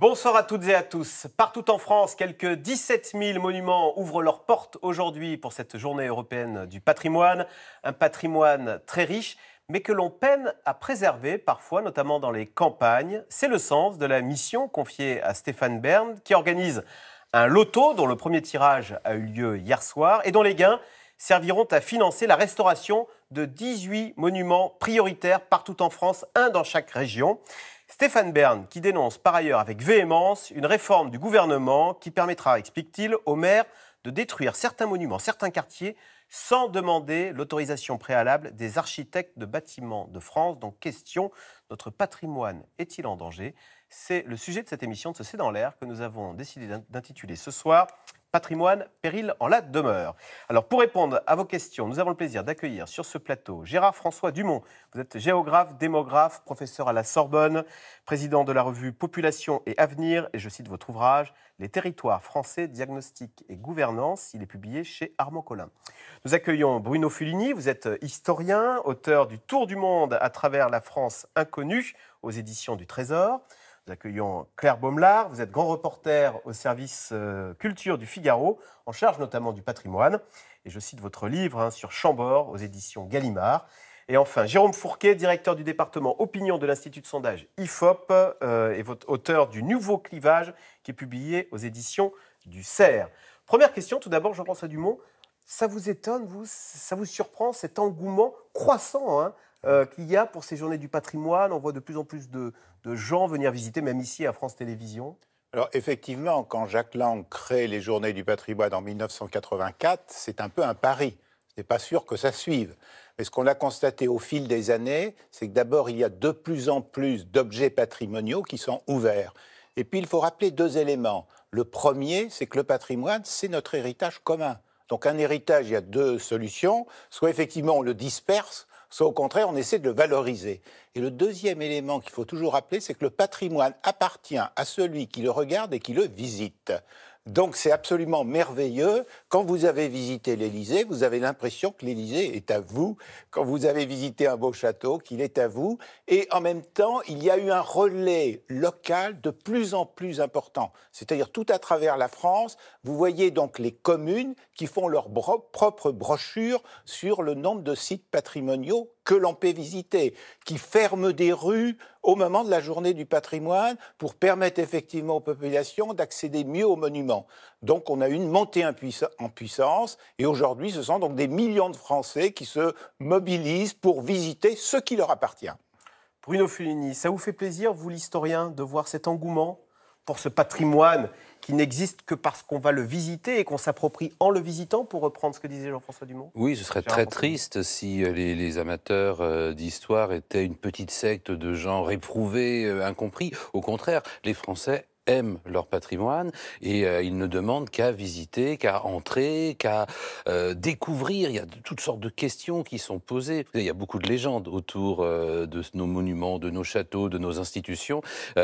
Bonsoir à toutes et à tous. Partout en France, quelques 17 000 monuments ouvrent leurs portes aujourd'hui pour cette journée européenne du patrimoine. Un patrimoine très riche, mais que l'on peine à préserver, parfois, notamment dans les campagnes. C'est le sens de la mission confiée à Stéphane Bern, qui organise un loto dont le premier tirage a eu lieu hier soir et dont les gains serviront à financer la restauration de 18 monuments prioritaires partout en France, un dans chaque région. Stéphane Bern qui dénonce par ailleurs avec véhémence une réforme du gouvernement qui permettra, explique-t-il, aux maires de détruire certains monuments, certains quartiers, sans demander l'autorisation préalable des architectes de bâtiments de France. Donc question, notre patrimoine est-il en danger? C'est le sujet de cette émission de ce C'est dans l'air que nous avons décidé d'intituler ce soir « Patrimoine, péril en la demeure ». Alors pour répondre à vos questions, nous avons le plaisir d'accueillir sur ce plateau Gérard-François Dumont. Vous êtes géographe, démographe, professeur à la Sorbonne, président de la revue Population et Avenir, et je cite votre ouvrage « Les territoires français, diagnostic et gouvernance ». Il est publié chez Armand Collin. Nous accueillons Bruno Fulini. Vous êtes historien, auteur du « Tour du monde à travers la France inconnue » aux éditions du Trésor. Nous accueillons Claire Baumelard, vous êtes grand reporter au service culture du Figaro, en charge notamment du patrimoine. Et je cite votre livre sur Chambord aux éditions Gallimard. Et enfin, Jérôme Fourquet, directeur du département opinion de l'Institut de sondage IFOP, et votre auteur du Nouveau Clivage, qui est publié aux éditions du CERF. Première question, tout d'abord, Jean-François Dumont, ça vous étonne, ça vous surprend, cet engouement croissant qu'il y a pour ces journées du patrimoine? On voit de plus en plus de gens venir visiter, même ici à France Télévisions. Alors effectivement, quand Jacques Lang crée les journées du patrimoine en 1984, c'est un peu un pari. Ce n'est pas sûr que ça suive. Mais ce qu'on a constaté au fil des années, c'est que d'abord, il y a de plus en plus d'objets patrimoniaux qui sont ouverts. Et puis, il faut rappeler deux éléments. Le premier, c'est que le patrimoine, c'est notre héritage commun. Donc un héritage, il y a deux solutions. Soit effectivement, on le disperse, soit au contraire, on essaie de le valoriser. Et le deuxième élément qu'il faut toujours rappeler, c'est que le patrimoine appartient à celui qui le regarde et qui le visite. Donc c'est absolument merveilleux. Quand vous avez visité l'Élysée, vous avez l'impression que l'Élysée est à vous. Quand vous avez visité un beau château, qu'il est à vous. Et en même temps, il y a eu un relais local de plus en plus important. C'est-à-dire tout à travers la France, vous voyez donc les communes qui font leur propre brochure sur le nombre de sites patrimoniaux que l'on peut visiter, qui ferment des rues au moment de la journée du patrimoine pour permettre effectivement aux populations d'accéder mieux aux monuments. Donc on a une montée en puissance et aujourd'hui ce sont donc des millions de Français qui se mobilisent pour visiter ce qui leur appartient. Bruno Fulini, ça vous fait plaisir, vous l'historien, de voir cet engouement pour ce patrimoine qui n'existe que parce qu'on va le visiter et qu'on s'approprie en le visitant, pour reprendre ce que disait Jean-François Dumont? Oui, ce serait très triste si les amateurs d'histoire étaient une petite secte de gens réprouvés, incompris. Au contraire, les Français aiment leur patrimoine et ils ne demandent qu'à visiter, qu'à entrer, qu'à découvrir. Il y a toutes sortes de questions qui sont posées. Il y a beaucoup de légendes autour de nos monuments, de nos châteaux, de nos institutions.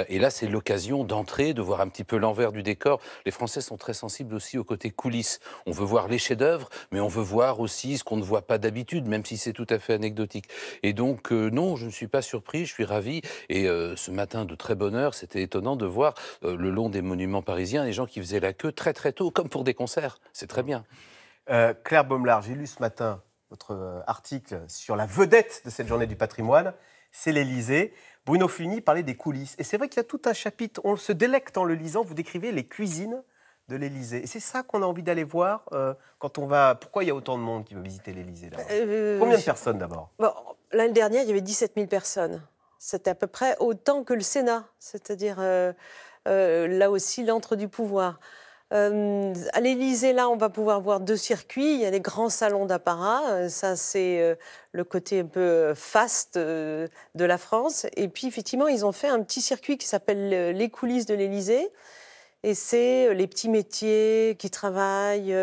Et là, c'est l'occasion d'entrer, de voir un petit peu l'envers du décor. Les Français sont très sensibles aussi au côté coulisses. On veut voir les chefs-d'œuvre, mais on veut voir aussi ce qu'on ne voit pas d'habitude, même si c'est tout à fait anecdotique. Et donc, non, je ne suis pas surpris, je suis ravi. Et ce matin, de très bonne heure, c'était étonnant de voir le long des monuments parisiens, les gens qui faisaient la queue très très tôt, comme pour des concerts. C'est très bien. Claire Baumelard, j'ai lu ce matin votre article sur la vedette de cette journée du patrimoine, c'est l'Élysée. Bruno Fulini parlait des coulisses. Et c'est vrai qu'il y a tout un chapitre, on se délecte en le lisant, vous décrivez les cuisines de l'Élysée. Et c'est ça qu'on a envie d'aller voir quand on va... Pourquoi il y a autant de monde qui veut visiter l'Élysée d'abord? Combien de personnes d'abord? Bon, l'année dernière, il y avait 17 000 personnes. C'était à peu près autant que le Sénat, c'est-à-dire... là aussi, l'antre du pouvoir. À l'Élysée, là, on va pouvoir voir deux circuits. Il y a des grands salons d'apparat. Ça, c'est le côté un peu faste de la France. Et puis, effectivement, ils ont fait un petit circuit qui s'appelle les coulisses de l'Élysée. Et c'est les petits métiers qui travaillent,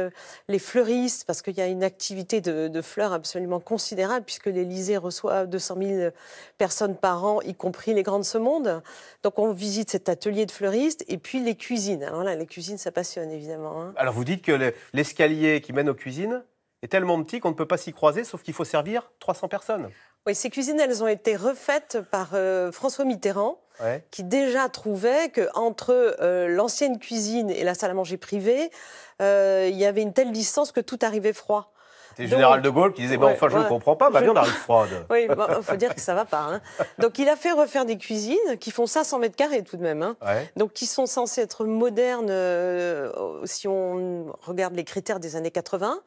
les fleuristes, parce qu'il y a une activité de fleurs absolument considérable, puisque l'Élysée reçoit 200 000 personnes par an, y compris les grands de ce monde. Donc on visite cet atelier de fleuristes, et puis les cuisines. Alors là, les cuisines, ça passionne, évidemment. Alors vous dites que l'escalier qui mène aux cuisines est tellement petit qu'on ne peut pas s'y croiser, sauf qu'il faut servir 300 personnes. Oui, ces cuisines, elles ont été refaites par François Mitterrand, ouais, qui déjà trouvait qu'entre l'ancienne cuisine et la salle à manger privée, il y avait une telle distance que tout arrivait froid. C'était le général de Gaulle qui disait, bah, ouais, enfin, je ne comprends pas, ma viande arrive froide. Oui, il faut dire que ça ne va pas. Hein. Donc, il a fait refaire des cuisines qui font 500 mètres carrés tout de même. Hein. Ouais. Donc, qui sont censées être modernes si on regarde les critères des années 80.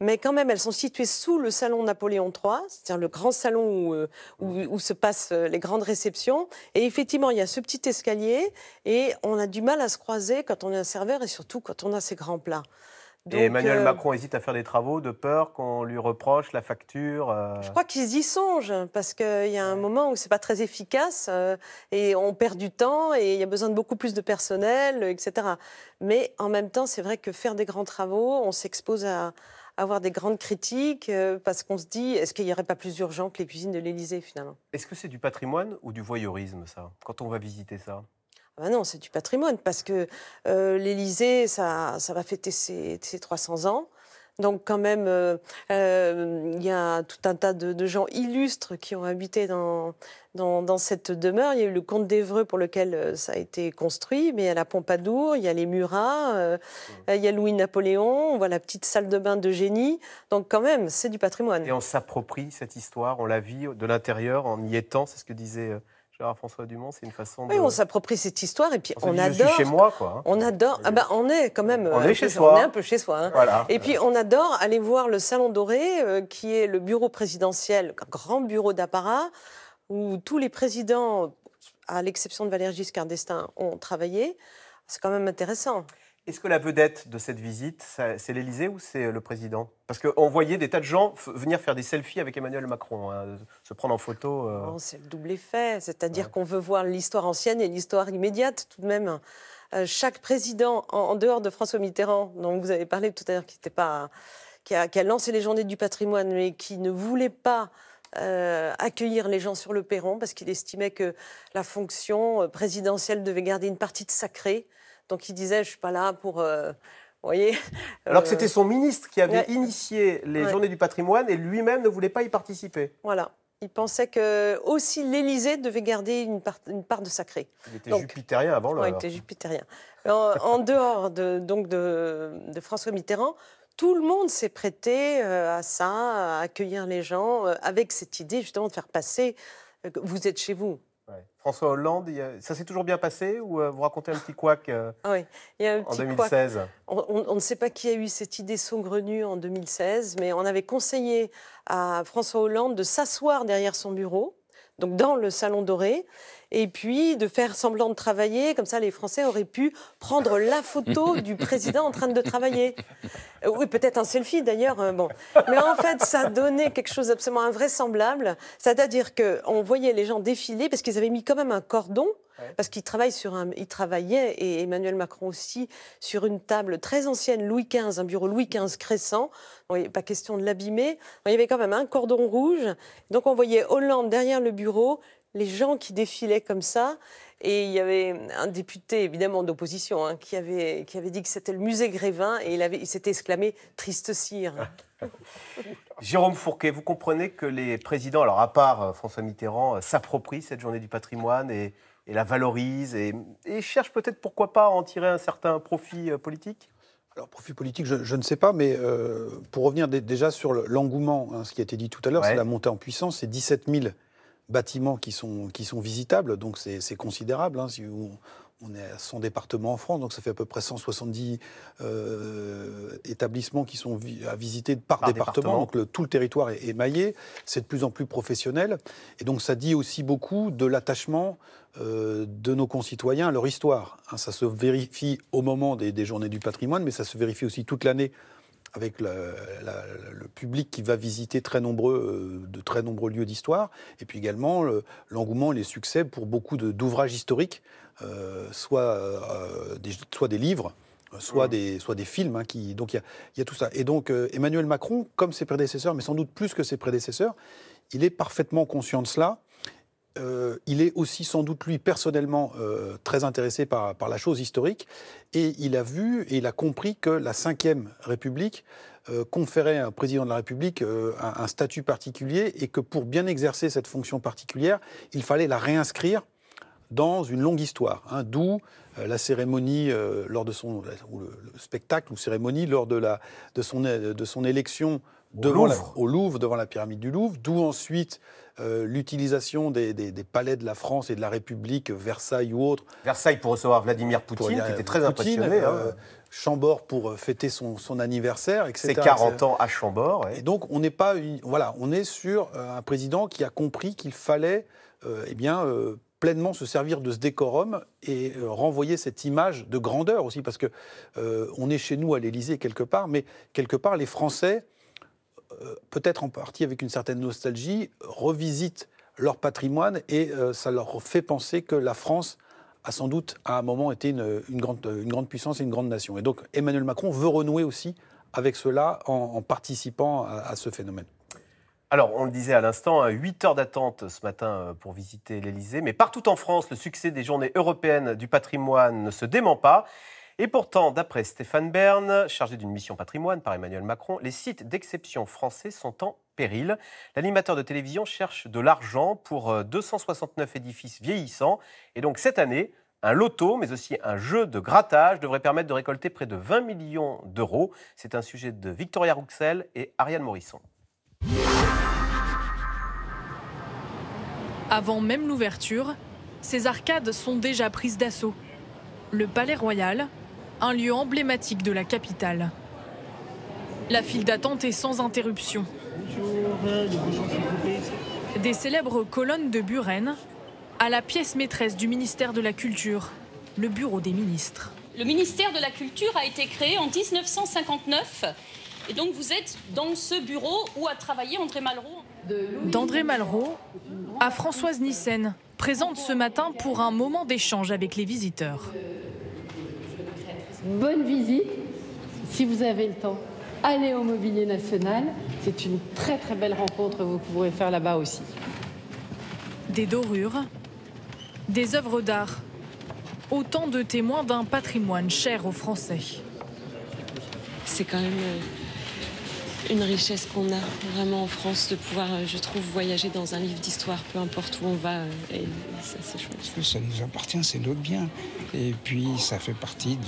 Mais quand même, elles sont situées sous le salon Napoléon III, c'est-à-dire le grand salon où se passent les grandes réceptions. Et effectivement, il y a ce petit escalier et on a du mal à se croiser quand on est un serveur et surtout quand on a ces grands plats. Donc, et Emmanuel Macron hésite à faire des travaux de peur qu'on lui reproche la facture. Je crois qu'ils y songent, parce qu'il y a un moment où ce n'est pas très efficace et on perd du temps et il y a besoin de beaucoup plus de personnel, etc. Mais en même temps, c'est vrai que faire des grands travaux, on s'expose à avoir des grandes critiques parce qu'on se dit, est-ce qu'il n'y aurait pas plus urgent que les cuisines de l'Élysée, finalement? Est-ce que c'est du patrimoine ou du voyeurisme, ça, quand on va visiter ça? Ben non, c'est du patrimoine, parce que l'Élysée, ça va fêter ses 300 ans. Donc quand même, y a tout un tas de gens illustres qui ont habité dans cette demeure. Il y a eu le comte d'Évreux pour lequel ça a été construit, mais il y a la Pompadour, il y a les Murat, il y a Louis-Napoléon, on voit la petite salle de bain d'Eugénie. Donc quand même, c'est du patrimoine. Et on s'approprie cette histoire, on la vit de l'intérieur en y étant, c'est ce que disait Gérard-François Dumont, c'est une façon de... Oui, on s'approprie cette histoire et puis on adore... Je suis chez moi, quoi. On adore... Ah ben, on est quand même... On est chez soi. On est un peu chez soi. Hein. Voilà. Et puis, on adore aller voir le Salon Doré, qui est le bureau présidentiel, un grand bureau d'apparat, où tous les présidents, à l'exception de Valéry Giscard d'Estaing, ont travaillé. C'est quand même intéressant. Est-ce que la vedette de cette visite, c'est l'Élysée ou c'est le président? Parce qu'on voyait des tas de gens venir faire des selfies avec Emmanuel Macron, hein, se prendre en photo. Oh, c'est le double effet, c'est-à-dire, ouais, qu'on veut voir l'histoire ancienne et l'histoire immédiate tout de même. Chaque président, en dehors de François Mitterrand, dont vous avez parlé tout à l'heure, qui a lancé les journées du patrimoine, mais qui ne voulait pas accueillir les gens sur le perron, parce qu'il estimait que la fonction présidentielle devait garder une partie de sacré. Donc il disait, je ne suis pas là pour... voyez, alors que c'était son ministre qui avait, ouais, initié les, ouais, journées du patrimoine et lui-même ne voulait pas y participer. Voilà. Il pensait que aussi l'Élysée devait garder une part de sacré. Il était jupitérien avant l'heure. Oui, il était jupitérien. En dehors de François Mitterrand, tout le monde s'est prêté à ça, à accueillir les gens, avec cette idée justement de faire passer que vous êtes chez vous. Ouais. François Hollande, ça s'est toujours bien passé ou vous racontez un petit couac oui, il y a un petit en 2016 couac. On ne sait pas qui a eu cette idée saugrenue en 2016, mais on avait conseillé à François Hollande de s'asseoir derrière son bureau, donc dans le Salon Doré, et puis de faire semblant de travailler, comme ça les Français auraient pu prendre la photo du président en train de travailler. Oui, peut-être un selfie d'ailleurs. Bon. Mais en fait, ça donnait quelque chose d'absolument invraisemblable, c'est-à-dire qu'on voyait les gens défiler, parce qu'ils avaient mis quand même un cordon, parce qu'ils travaillaient, et Emmanuel Macron aussi, sur une table très ancienne, Louis XV, un bureau Louis XV Cressan, bon, il n'est pas question de l'abîmer, il y avait quand même un cordon rouge, donc on voyait Hollande derrière le bureau, les gens qui défilaient comme ça, et il y avait un député, évidemment, d'opposition, hein, qui avait dit que c'était le musée Grévin, et il s'était exclamé « triste cire ». Jérôme Fourquet, vous comprenez que les présidents, alors à part François Mitterrand, s'approprient cette journée du patrimoine et la valorisent, et cherchent peut-être, pourquoi pas, à en tirer un certain profit politique ? Alors, profit politique, je ne sais pas, mais pour revenir déjà sur l'engouement, hein, ce qui a été dit tout à l'heure, ouais, c'est la montée en puissance, c'est 17 000 bâtiments qui sont visitables, donc c'est considérable, hein, si on est à 100 départements en France, donc ça fait à peu près 170 établissements qui sont à visiter par département, donc tout le territoire est émaillé, c'est de plus en plus professionnel, et donc ça dit aussi beaucoup de l'attachement de nos concitoyens à leur histoire. Hein, ça se vérifie au moment des journées du patrimoine, mais ça se vérifie aussi toute l'année, avec le public qui va visiter de très nombreux lieux d'histoire, et puis également l'engouement et les succès pour beaucoup d'ouvrages historiques, soit des livres, soit des films. Hein, donc il y a tout ça. Et donc Emmanuel Macron, comme ses prédécesseurs, mais sans doute plus que ses prédécesseurs, il est parfaitement conscient de cela. il est aussi sans doute lui personnellement très intéressé par la chose historique, et il a vu et il a compris que la Ve République conférait à un président de la République un statut particulier, et que pour bien exercer cette fonction particulière, il fallait la réinscrire dans une longue histoire, hein, d'où la cérémonie lors de son ou le spectacle ou cérémonie lors de son élection au Louvre, devant la pyramide du Louvre, d'où ensuite l'utilisation des palais de la France et de la République, Versailles ou autres. Versailles pour recevoir Vladimir Poutine, qui était très impressionné. Chambord pour fêter son anniversaire, etc. C'est 40 ans à Chambord. Et donc on n'est pas, voilà, on est sur un président qui a compris qu'il fallait, pleinement se servir de ce décorum et renvoyer cette image de grandeur aussi, parce que on est chez nous à l'Élysée quelque part, mais quelque part les Français, peut-être en partie avec une certaine nostalgie, revisitent leur patrimoine, et ça leur fait penser que la France a sans doute à un moment été une grande puissance et une grande nation. Et donc Emmanuel Macron veut renouer aussi avec cela en participant à ce phénomène. Alors, on le disait à l'instant, 8 heures d'attente ce matin pour visiter l'Élysée, mais partout en France, le succès des Journées européennes du patrimoine ne se dément pas. Et pourtant, d'après Stéphane Bern, chargé d'une mission patrimoine par Emmanuel Macron, les sites d'exception français sont en péril. L'animateur de télévision cherche de l'argent pour 269 édifices vieillissants. Et donc, cette année, un loto, mais aussi un jeu de grattage devrait permettre de récolter près de 20 millions d'euros. C'est un sujet de Victoria Rouxel et Ariane Morisson. Avant même l'ouverture, ces arcades sont déjà prises d'assaut. Le Palais Royal, un lieu emblématique de la capitale. La file d'attente est sans interruption. Des célèbres colonnes de Buren à la pièce maîtresse du ministère de la Culture, le bureau des ministres. Le ministère de la Culture a été créé en 1959. Et donc vous êtes dans ce bureau où a travaillé André Malraux. D'André Malraux à Françoise Nyssen, présente ce matin pour un moment d'échange avec les visiteurs. Bonne visite, si vous avez le temps. Allez au Mobilier National, c'est une très très belle rencontre que vous pourrez faire là-bas aussi. Des dorures, des œuvres d'art, autant de témoins d'un patrimoine cher aux Français. C'est quand même une richesse qu'on a vraiment en France, de pouvoir, je trouve, voyager dans un livre d'histoire, peu importe où on va, et ça c'est chouette. Ça nous appartient, c'est notre bien, et puis ça fait partie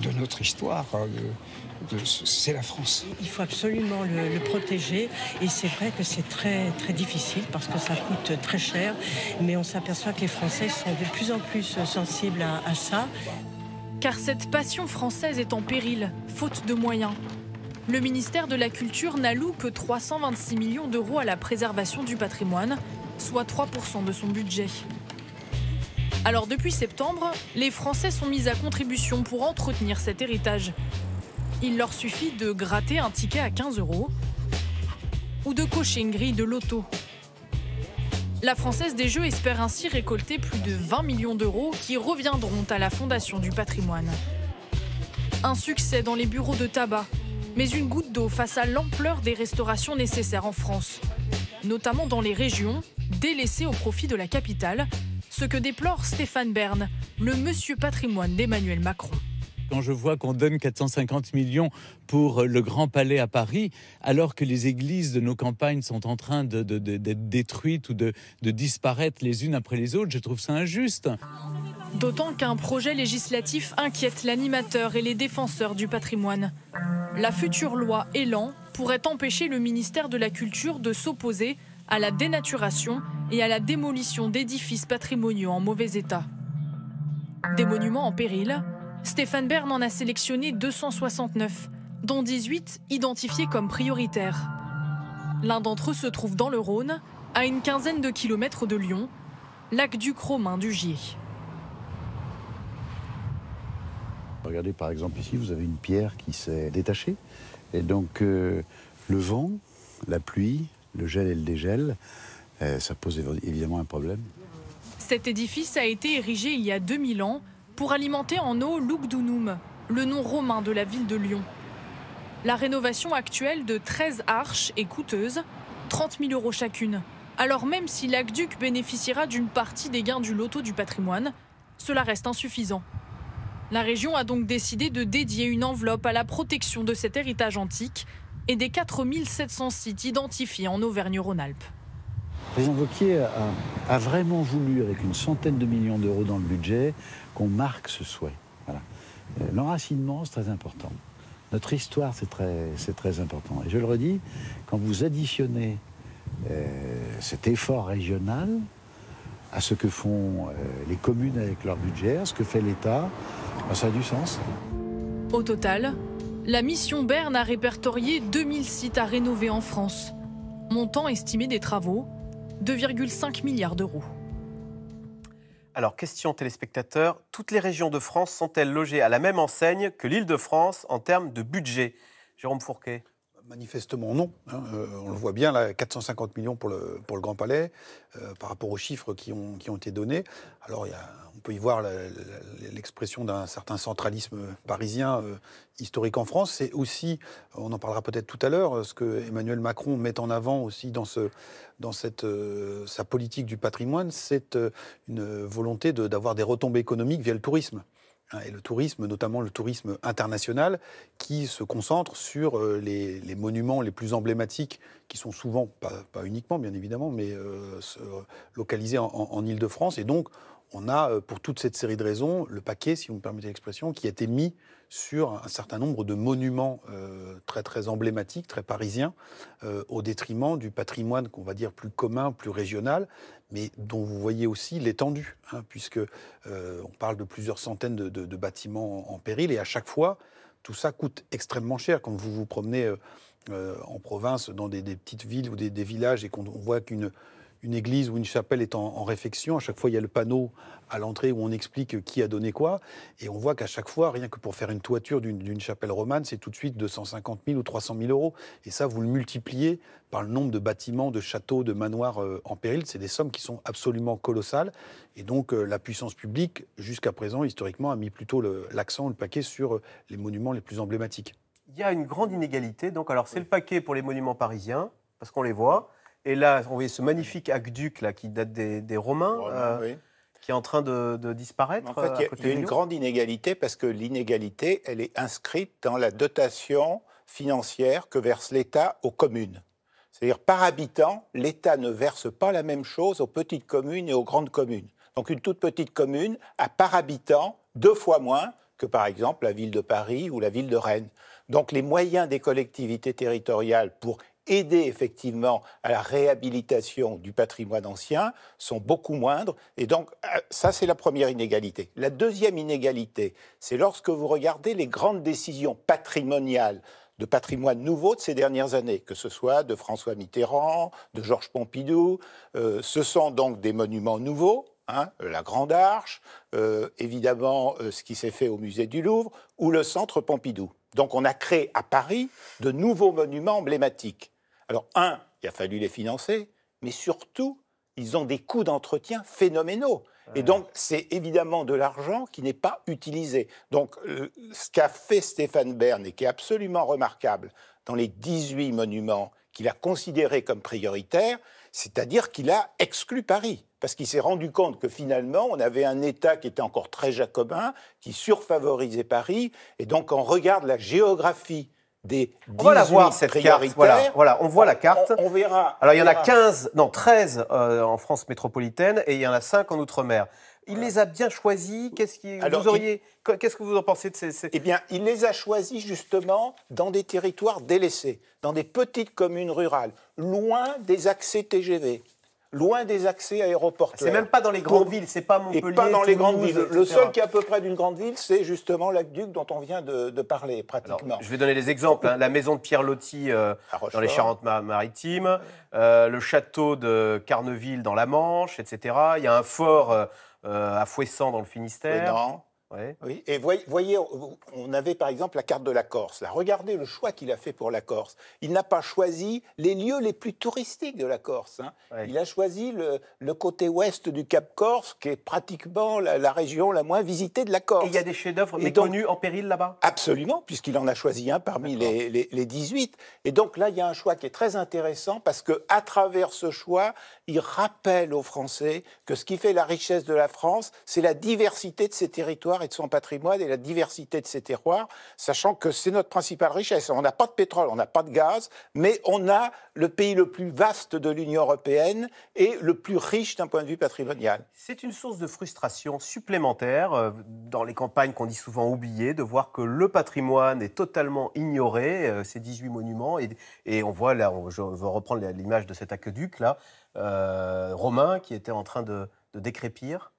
de notre histoire, c'est la France. Il faut absolument le protéger, et c'est vrai que c'est très, très difficile parce que ça coûte très cher, mais on s'aperçoit que les Français sont de plus en plus sensibles à ça. Car cette passion française est en péril, faute de moyens. Le ministère de la Culture n'alloue que 326 millions d'euros à la préservation du patrimoine, soit 3% de son budget. Alors depuis septembre, les Français sont mis à contribution pour entretenir cet héritage. Il leur suffit de gratter un ticket à 15 € ou de cocher une grille de loto. La Française des Jeux espère ainsi récolter plus de 20 millions d'euros qui reviendront à la Fondation du patrimoine. Un succès dans les bureaux de tabac, mais une goutte d'eau face à l'ampleur des restaurations nécessaires en France, notamment dans les régions délaissées au profit de la capitale, ce que déplore Stéphane Bern, le monsieur patrimoine d'Emmanuel Macron. Quand je vois qu'on donne 450 millions pour le Grand Palais à Paris, alors que les églises de nos campagnes sont en train d'être détruites ou de disparaître les unes après les autres, je trouve ça injuste. D'autant qu'un projet législatif inquiète l'animateur et les défenseurs du patrimoine. La future loi Élan pourrait empêcher le ministère de la Culture de s'opposer à la dénaturation et à la démolition d'édifices patrimoniaux en mauvais état. Des monuments en péril, Stéphane Bern en a sélectionné 269, dont 18 identifiés comme prioritaires. L'un d'entre eux se trouve dans le Rhône, à une quinzaine de kilomètres de Lyon, l'aqueduc romain d'Ugier. Regardez par exemple ici, vous avez une pierre qui s'est détachée. Et donc le vent, la pluie, le gel et le dégel, ça pose évidemment un problème. Cet édifice a été érigé il y a 2000 ans pour alimenter en eau l'Ugdunum, le nom romain de la ville de Lyon. La rénovation actuelle de 13 arches est coûteuse, 30 000 € chacune, alors même si l'Aqueduc bénéficiera d'une partie des gains du loto du patrimoine, cela reste insuffisant. La région a donc décidé de dédier une enveloppe à la protection de cet héritage antique et des 4700 sites identifiés en Auvergne-Rhône-Alpes. Le président Wauquiez a vraiment voulu, avec une centaine de millions d'euros dans le budget, qu'on marque ce souhait. Voilà. L'enracinement, c'est très important. Notre histoire, c'est très important. Et je le redis, quand vous additionnez cet effort régional à ce que font les communes avec leur budget, à ce que fait l'État, ben ça a du sens. Au total, la mission Berne a répertorié 2000 sites à rénover en France. Montant estimé des travaux, 2,5 milliards d'euros. Alors, question téléspectateurs, toutes les régions de France sont-elles logées à la même enseigne que l'Île-de-France en termes de budget? Jérôme Fourquet. Manifestement non. On le voit bien, là, 450 millions pour le Grand Palais, par rapport aux chiffres qui ont été donnés. Alors, on peut y voir l'expression d'un certain centralisme parisien historique en France. C'est aussi, on en parlera peut-être tout à l'heure, ce que Emmanuel Macron met en avant aussi dans sa politique du patrimoine, c'est une volonté d'avoir des retombées économiques via le tourisme. Et le tourisme, notamment le tourisme international, qui se concentre sur les monuments les plus emblématiques, qui sont souvent, pas uniquement bien évidemment, mais localisés en Île-de-France. Et donc, on a, pour toute cette série de raisons, le paquet, si vous me permettez l'expression, qui a été mis sur un certain nombre de monuments très, très emblématiques, très parisiens, au détriment du patrimoine, qu'on va dire, plus commun, plus régional, mais dont vous voyez aussi l'étendue, hein, puisque on parle de plusieurs centaines de bâtiments en péril, et à chaque fois, tout ça coûte extrêmement cher. Quand vous vous promenez en province, dans des petites villes ou des villages, et qu'on voit qu'une église ou une chapelle est en réfection, à chaque fois il y a le panneau à l'entrée où on explique qui a donné quoi, et on voit qu'à chaque fois, rien que pour faire une toiture d'une chapelle romane, c'est tout de suite 250 000 ou 300 000 euros, et ça vous le multipliez par le nombre de bâtiments, de châteaux, de manoirs en péril, c'est des sommes qui sont absolument colossales, et donc la puissance publique, jusqu'à présent, historiquement, a mis plutôt l'accent, le paquet sur les monuments les plus emblématiques. Il y a une grande inégalité, donc alors c'est oui. Le paquet pour les monuments parisiens, parce qu'on les voit. Et là, on voyait ce magnifique aqueduc là, qui date des Romains, oui. Qui est en train de disparaître. En fait, il y a une grande inégalité parce que l'inégalité, elle est inscrite dans la dotation financière que verse l'État aux communes. C'est-à-dire, par habitant, l'État ne verse pas la même chose aux petites communes et aux grandes communes. Donc, une toute petite commune a, par habitant, 2 fois moins que, par exemple, la ville de Paris ou la ville de Rennes. Donc, les moyens des collectivités territoriales pour aider effectivement à la réhabilitation du patrimoine ancien sont beaucoup moindres. Et donc, ça, c'est la première inégalité. La deuxième inégalité, c'est lorsque vous regardez les grandes décisions patrimoniales de patrimoine nouveau de ces dernières années, que ce soit de François Mitterrand, de Georges Pompidou. Ce sont donc des monuments nouveaux, hein, la Grande Arche, évidemment ce qui s'est fait au musée du Louvre, ou le centre Pompidou. Donc, on a créé à Paris de nouveaux monuments emblématiques. Alors, il a fallu les financer, mais surtout, ils ont des coûts d'entretien phénoménaux. Et donc, c'est évidemment de l'argent qui n'est pas utilisé. Donc, ce qu'a fait Stéphane Bern, et qui est absolument remarquable, dans les 18 monuments qu'il a considérés comme prioritaires, c'est-à-dire qu'il a exclu Paris, parce qu'il s'est rendu compte que finalement, on avait un État qui était encore très jacobin, qui surfavorisait Paris, et donc on regarde la géographie des 18 prioritaires. Voilà, on voit la carte. On verra. Alors, il y en a 15, non, 13 en France métropolitaine, et il y en a 5 en Outre-mer. Il les a bien choisis. Qu'est-ce que vous en pensez de ces... Eh bien, il les a choisis justement dans des territoires délaissés, dans des petites communes rurales, loin des accès TGV, loin des accès aéroportuaires. C'est même pas dans les grandes villes, c'est pas Montpellier, pas dans les grandes villes. Le seul qui est à peu près d'une grande ville, c'est justement l'Aqueduc dont on vient de parler, pratiquement. Alors, je vais donner des exemples. Hein. La maison de Pierre Loti dans les Charentes-Maritimes, le château de Carneville dans la Manche, etc. Il y a un fort... à Fouessant dans le Finistère. Ouais. Oui. Et voyez, on avait par exemple la carte de la Corse. Là, regardez le choix qu'il a fait pour la Corse. Il n'a pas choisi les lieux les plus touristiques de la Corse. Hein. Ouais. Il a choisi le côté ouest du Cap Corse, qui est pratiquement la région la moins visitée de la Corse. Et il y a des chefs-d'œuvre méconnus en péril là-bas ? Absolument, puisqu'il en a choisi un parmi les 18. Et donc là, il y a un choix qui est très intéressant, parce qu'à travers ce choix, il rappelle aux Français que ce qui fait la richesse de la France, c'est la diversité de ses territoires et de son patrimoine et la diversité de ses terroirs, sachant que c'est notre principale richesse. On n'a pas de pétrole, on n'a pas de gaz, mais on a le pays le plus vaste de l'Union européenne et le plus riche d'un point de vue patrimonial. C'est une source de frustration supplémentaire dans les campagnes qu'on dit souvent oubliées, de voir que le patrimoine est totalement ignoré, ces 18 monuments, et on voit là, je veux reprendre l'image de cet aqueduc là, romain qui était en train de décrépir.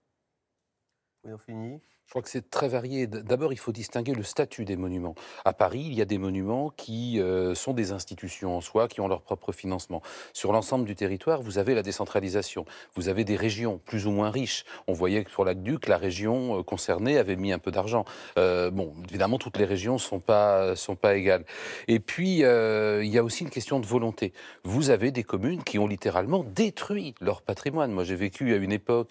Oui, on finit. Je crois que c'est très varié. D'abord, il faut distinguer le statut des monuments. À Paris, il y a des monuments qui sont des institutions en soi, qui ont leur propre financement. Sur l'ensemble du territoire, vous avez la décentralisation. Vous avez des régions plus ou moins riches. On voyait que sur l'aqueduc, la région concernée avait mis un peu d'argent. Bon, évidemment, toutes les régions ne sont pas égales. Et puis, il y a aussi une question de volonté. Vous avez des communes qui ont littéralement détruit leur patrimoine. Moi, j'ai vécu à une époque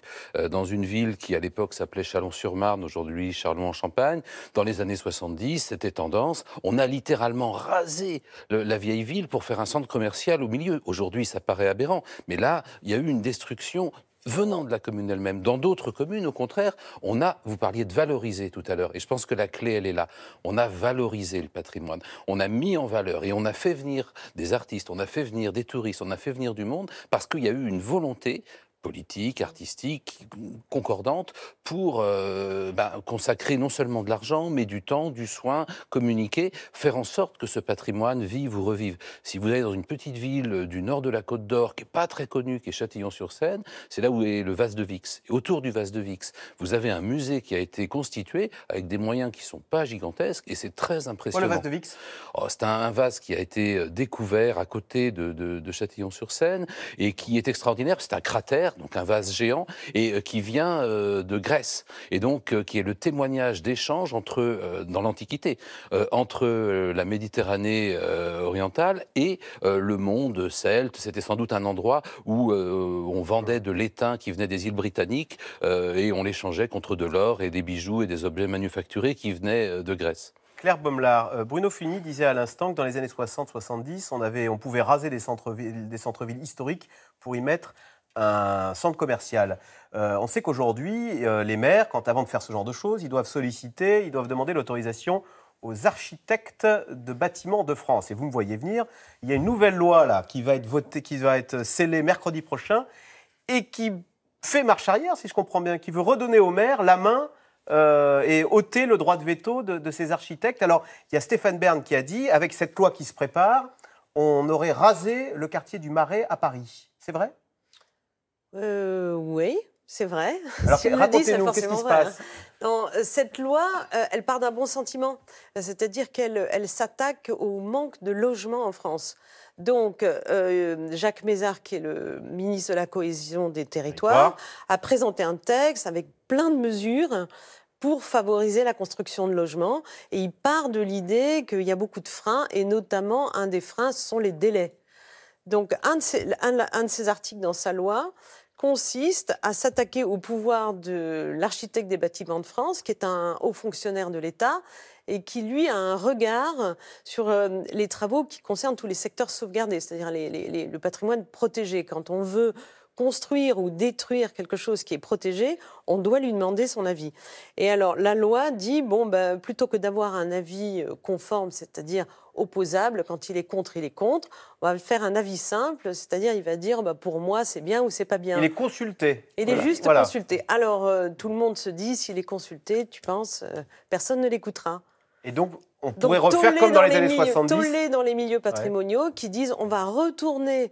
dans une ville qui, à l'époque, s'appelait Chalon-sur-Marne, aujourd'hui Charlon-en-Champagne. Dans les années 70, c'était tendance. On a littéralement rasé la vieille ville pour faire un centre commercial au milieu. Aujourd'hui, ça paraît aberrant, mais là, il y a eu une destruction venant de la commune elle-même. Dans d'autres communes, au contraire, on a, vous parliez de valoriser tout à l'heure, et je pense que la clé, elle est là. On a valorisé le patrimoine, on a mis en valeur, et on a fait venir des artistes, on a fait venir des touristes, on a fait venir du monde, parce qu'il y a eu une volonté politique, artistique, concordante, pour consacrer non seulement de l'argent, mais du temps, du soin, communiquer, faire en sorte que ce patrimoine vive ou revive. Si vous allez dans une petite ville du nord de la Côte d'Or, qui n'est pas très connue, qui est Châtillon-sur-Seine, c'est là où est le vase de Vix. Et autour du vase de Vix, vous avez un musée qui a été constitué avec des moyens qui ne sont pas gigantesques, et c'est très impressionnant. Oh, le vase de Vix ? Oh, c'est un vase qui a été découvert à côté de Châtillon-sur-Seine, et qui est extraordinaire, c'est un cratère, donc un vase géant, et qui vient de Grèce, et donc qui est le témoignage d'échanges entre, dans l'Antiquité, entre la Méditerranée orientale et le monde celte. C'était sans doute un endroit où on vendait de l'étain qui venait des îles britanniques, et on l'échangeait contre de l'or et des bijoux et des objets manufacturés qui venaient de Grèce. Claire Bommelard, Bruno Funy disait à l'instant que dans les années 60-70, on pouvait raser des centres-villes historiques pour y mettre un centre commercial. On sait qu'aujourd'hui, les maires, avant de faire ce genre de choses, ils doivent demander l'autorisation aux architectes de bâtiments de France. Et vous me voyez venir, il y a une nouvelle loi là, qui va être votée, qui va être scellée mercredi prochain, et qui fait marche arrière, si je comprends bien, qui veut redonner aux maires la main et ôter le droit de veto de ces architectes. Alors, il y a Stéphane Bern qui a dit, avec cette loi qui se prépare, on aurait rasé le quartier du Marais à Paris. C'est vrai ? Oui, c'est vrai. Alors, si racontez-nous, qu'est-ce qui se passe ? Non, cette loi, elle part d'un bon sentiment, c'est-à-dire qu'elle s'attaque au manque de logement en France. Donc, Jacques Mézard, qui est le ministre de la Cohésion des Territoires, a présenté un texte avec plein de mesures pour favoriser la construction de logements. Et il part de l'idée qu'il y a beaucoup de freins, et notamment, un des freins, ce sont les délais. Donc, un de ces articles dans sa loi consiste à s'attaquer au pouvoir de l'architecte des bâtiments de France, qui est un haut fonctionnaire de l'État, et qui, lui, a un regard sur les travaux qui concernent tous les secteurs sauvegardés, c'est-à-dire le patrimoine protégé. Quand on veut construire ou détruire quelque chose qui est protégé, on doit lui demander son avis. Et alors, la loi dit, plutôt que d'avoir un avis conforme, c'est-à-dire opposable, quand il est contre, on va faire un avis simple, c'est-à-dire il va dire, pour moi, c'est bien ou c'est pas bien. Il est consulté. Il est juste consulté. Alors, tout le monde se dit, s'il est consulté, tu penses, personne ne l'écoutera. Et donc, on pourrait refaire comme dans les années 70. Tollé dans les milieux patrimoniaux, ouais, qui disent, on va retourner,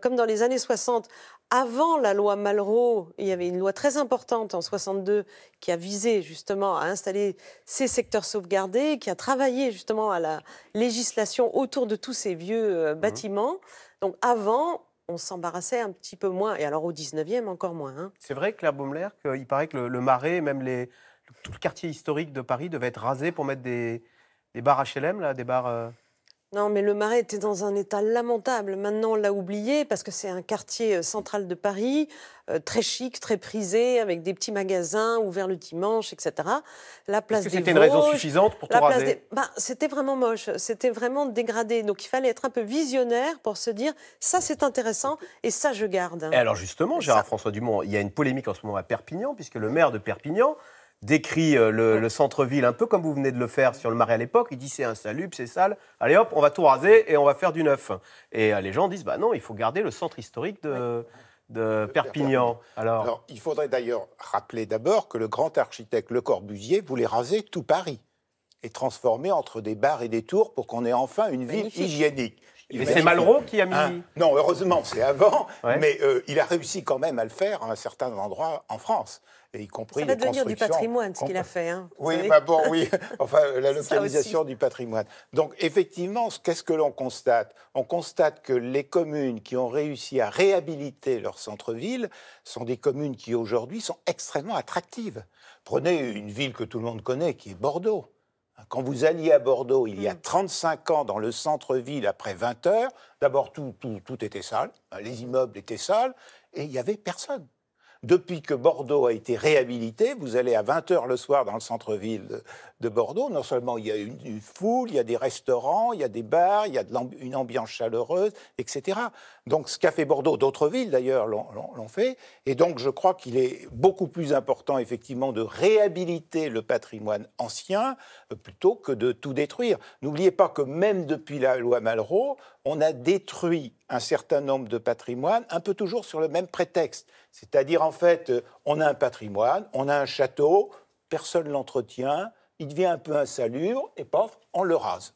comme dans les années 60, avant la loi Malraux, il y avait une loi très importante en 62 qui a visé justement à installer ces secteurs sauvegardés, qui a travaillé justement à la législation autour de tous ces vieux bâtiments. Donc avant, on s'embarrassait un petit peu moins, et alors au 19e encore moins. Hein. C'est vrai, Claire Baumler, qu'il paraît que le Marais, même les tout le quartier historique de Paris devait être rasé pour mettre des bars HLM, là, des bars... Non, mais le Marais était dans un état lamentable. Maintenant, on l'a oublié parce que c'est un quartier central de Paris, très chic, très prisé, avec des petits magasins ouverts le dimanche, etc. La place des Vosges... Est-ce que c'était une raison suffisante pour tout raser ? C'était vraiment moche, c'était vraiment dégradé. Donc, il fallait être un peu visionnaire pour se dire « ça, c'est intéressant et ça, je garde ». Et alors justement, Gérard-François Dumont, il y a une polémique en ce moment à Perpignan, puisque le maire de Perpignan... décrit le centre-ville un peu comme vous venez de le faire sur le Marais à l'époque. Il dit c'est insalubre, c'est sale. Allez hop, on va tout raser et on va faire du neuf. Et les gens disent bah non, il faut garder le centre historique de Perpignan. Alors, il faudrait d'ailleurs rappeler d'abord que le grand architecte Le Corbusier voulait raser tout Paris et transformer entre des bars et des tours pour qu'on ait enfin une ville hygiénique. Mais c'est Malraux qui a mis... Non, heureusement, c'est avant, mais il a réussi quand même à le faire à certains endroits en France. Et y compris ça va devenir du patrimoine, ce qu'il a fait. Hein, oui, bah bon, oui. Enfin, la localisation du patrimoine. Donc, effectivement, qu'est-ce que l'on constate? On constate que les communes qui ont réussi à réhabiliter leur centre-ville sont des communes qui, aujourd'hui, sont extrêmement attractives. Prenez une ville que tout le monde connaît, qui est Bordeaux. Quand vous alliez à Bordeaux, il y a 35 ans, dans le centre-ville, après 20 heures, d'abord, tout était sale. Les immeubles étaient sales et il n'y avait personne. Depuis que Bordeaux a été réhabilité, vous allez à 20 h le soir dans le centre-ville de Bordeaux, non seulement il y a une foule, il y a des restaurants, il y a des bars, il y a une ambiance chaleureuse, etc. Donc ce qu'a fait Bordeaux, d'autres villes d'ailleurs l'ont fait, et donc je crois qu'il est beaucoup plus important effectivement de réhabiliter le patrimoine ancien plutôt que de tout détruire. N'oubliez pas que même depuis la loi Malraux, on a détruit un certain nombre de patrimoines, un peu toujours sur le même prétexte. C'est-à-dire, en fait, on a un patrimoine, on a un château, personne ne l'entretient, il devient un peu insalubre, et paf, on le rase.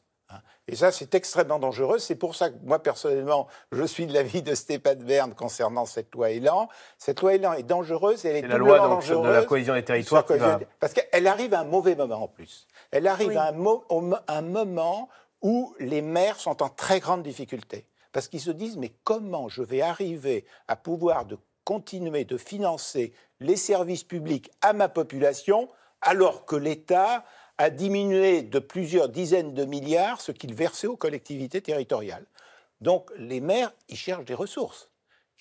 Et ça, c'est extrêmement dangereux. C'est pour ça que moi, personnellement, je suis de l'avis de Stéphane Bern concernant cette loi Élan. Cette loi Élan est dangereuse. Elle est la loi dangereuse de la cohésion des territoires. Parce qu'elle arrive à un mauvais moment, en plus. Elle arrive à un moment où les maires sont en très grande difficulté. Parce qu'ils se disent, mais comment je vais arriver à pouvoir de continuer de financer les services publics à ma population, alors que l'État a diminué de plusieurs dizaines de milliards ce qu'il versait aux collectivités territoriales. Donc les maires, ils cherchent des ressources.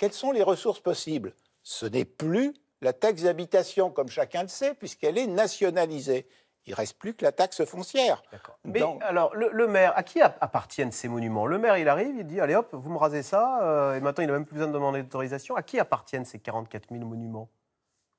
Quelles sont les ressources possibles? Ce n'est plus la taxe d'habitation, comme chacun le sait, puisqu'elle est nationalisée. Il ne reste plus que la taxe foncière. Mais alors, le maire, à qui appartiennent ces monuments? Le maire, il arrive, il dit, allez hop, vous me rasez ça, et maintenant, il n'a même plus besoin de demander d'autorisation. À qui appartiennent ces 44 000 monuments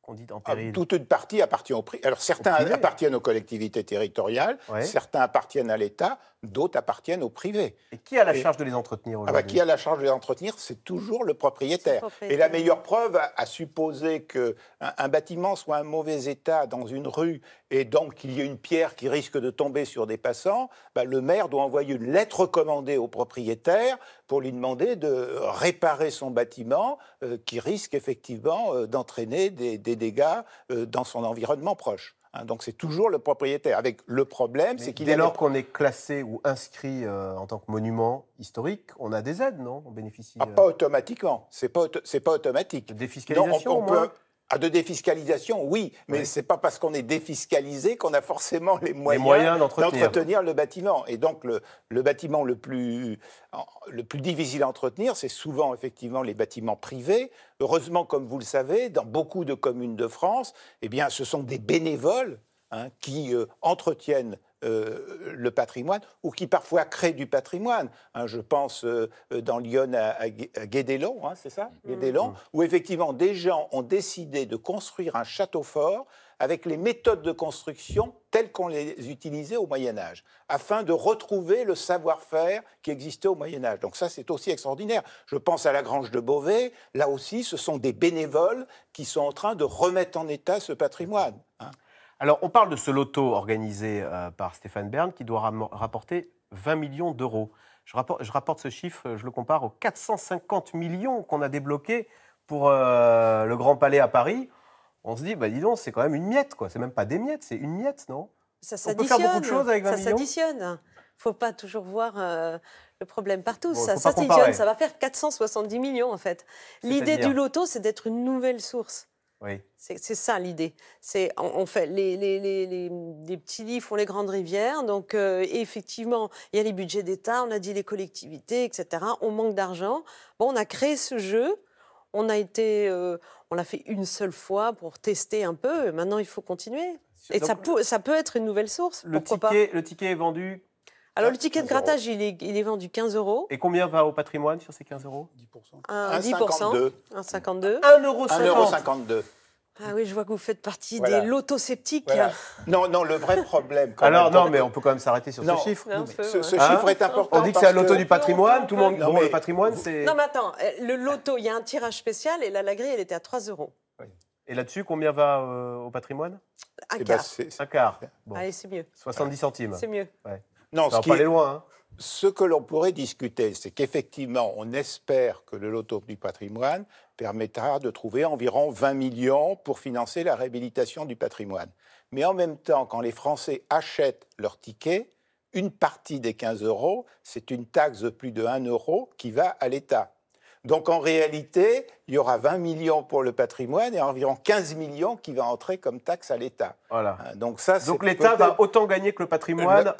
qu'on dit en péril? Toute une partie appartient au prix. Alors, certains appartiennent aux collectivités territoriales, certains appartiennent à l'État, d'autres appartiennent au privé. Et qui a la charge de les entretenir aujourd'hui? Qui a la charge de les entretenir? C'est toujours le propriétaire. Et la meilleure preuve à supposer qu'un bâtiment soit en mauvais état dans une rue et donc qu'il y ait une pierre qui risque de tomber sur des passants, bah, le maire doit envoyer une lettre recommandée au propriétaire pour lui demander de réparer son bâtiment qui risque effectivement d'entraîner des dégâts dans son environnement proche. Hein, donc c'est toujours le propriétaire. Avec le problème, c'est qu'il est... Alors qu'on est classé ou inscrit en tant que monument historique, on a des aides, non? On bénéficie... Ah, pas automatiquement, c'est pas automatique. Défiscalisation, non, on peut... Ah, de défiscalisation, oui, mais ce n'est pas parce qu'on est défiscalisé qu'on a forcément les moyens d'entretenir le bâtiment. Et donc, le bâtiment le plus difficile à entretenir, c'est souvent, effectivement, les bâtiments privés. Heureusement, comme vous le savez, dans beaucoup de communes de France, eh bien, ce sont des bénévoles qui entretiennent le patrimoine ou qui parfois créent du patrimoine. Je pense dans Lyon à Guédelon, c'est ça, Guédelon, où effectivement des gens ont décidé de construire un château fort avec les méthodes de construction telles qu'on les utilisait au Moyen-Âge, afin de retrouver le savoir-faire qui existait au Moyen-Âge. Donc ça, c'est aussi extraordinaire. Je pense à la Grange de Beauvais. Là aussi, ce sont des bénévoles qui sont en train de remettre en état ce patrimoine. Alors, on parle de ce loto organisé par Stéphane Bern qui doit rapporter 20 millions d'euros. Je rapporte ce chiffre, je le compare aux 450 millions qu'on a débloqués pour le Grand Palais à Paris. On se dit, bah, dis donc, c'est quand même une miette, quoi. C'est même pas des miettes, c'est une miette, non? Ça s'additionne. On peut faire beaucoup de choses avec 20 millions. Ça s'additionne. Il ne faut pas toujours voir... le problème partout, bon, ça s'additionne, ça va faire 470 millions en fait. L'idée du loto, c'est d'être une nouvelle source. Oui. C'est ça l'idée. On fait les petits lits font les grandes rivières. Donc effectivement, il y a les budgets d'État, on a dit les collectivités, etc. On manque d'argent. Bon, on a créé ce jeu. On l'a fait une seule fois pour tester un peu. Et maintenant, il faut continuer. Et donc, ça peut être une nouvelle source. Le ticket est vendu. Alors, le ticket de grattage, il est vendu 15 euros. Et combien va au patrimoine sur ces 15 euros? 10%. 1,52. 1,52. 1,52 €. Ah oui, je vois que vous faites partie des loto-sceptiques. Voilà. Non, non, le vrai problème... mais on peut quand même s'arrêter sur ce chiffre. Non, ce chiffre est important. On dit que c'est un loto du patrimoine, tout le monde... Bon, le patrimoine, c'est... Non, mais attends, le loto, il y a un tirage spécial et la grille, elle était à 3 €. Oui. Et là-dessus, combien va au patrimoine? Un quart. Un quart. Bon. Allez, c'est mieux. 70 centimes. C'est mieux. Ouais. Non, ça va pas aller loin, hein. Ce que l'on pourrait discuter, c'est qu'effectivement, on espère que le loto du patrimoine permettra de trouver environ 20 millions pour financer la réhabilitation du patrimoine. Mais en même temps, quand les Français achètent leurs tickets, une partie des 15 €, c'est une taxe de plus de 1 € qui va à l'État. Donc en réalité, il y aura 20 millions pour le patrimoine et environ 15 millions qui va entrer comme taxe à l'État. Voilà. Donc l'État va autant gagner que le patrimoine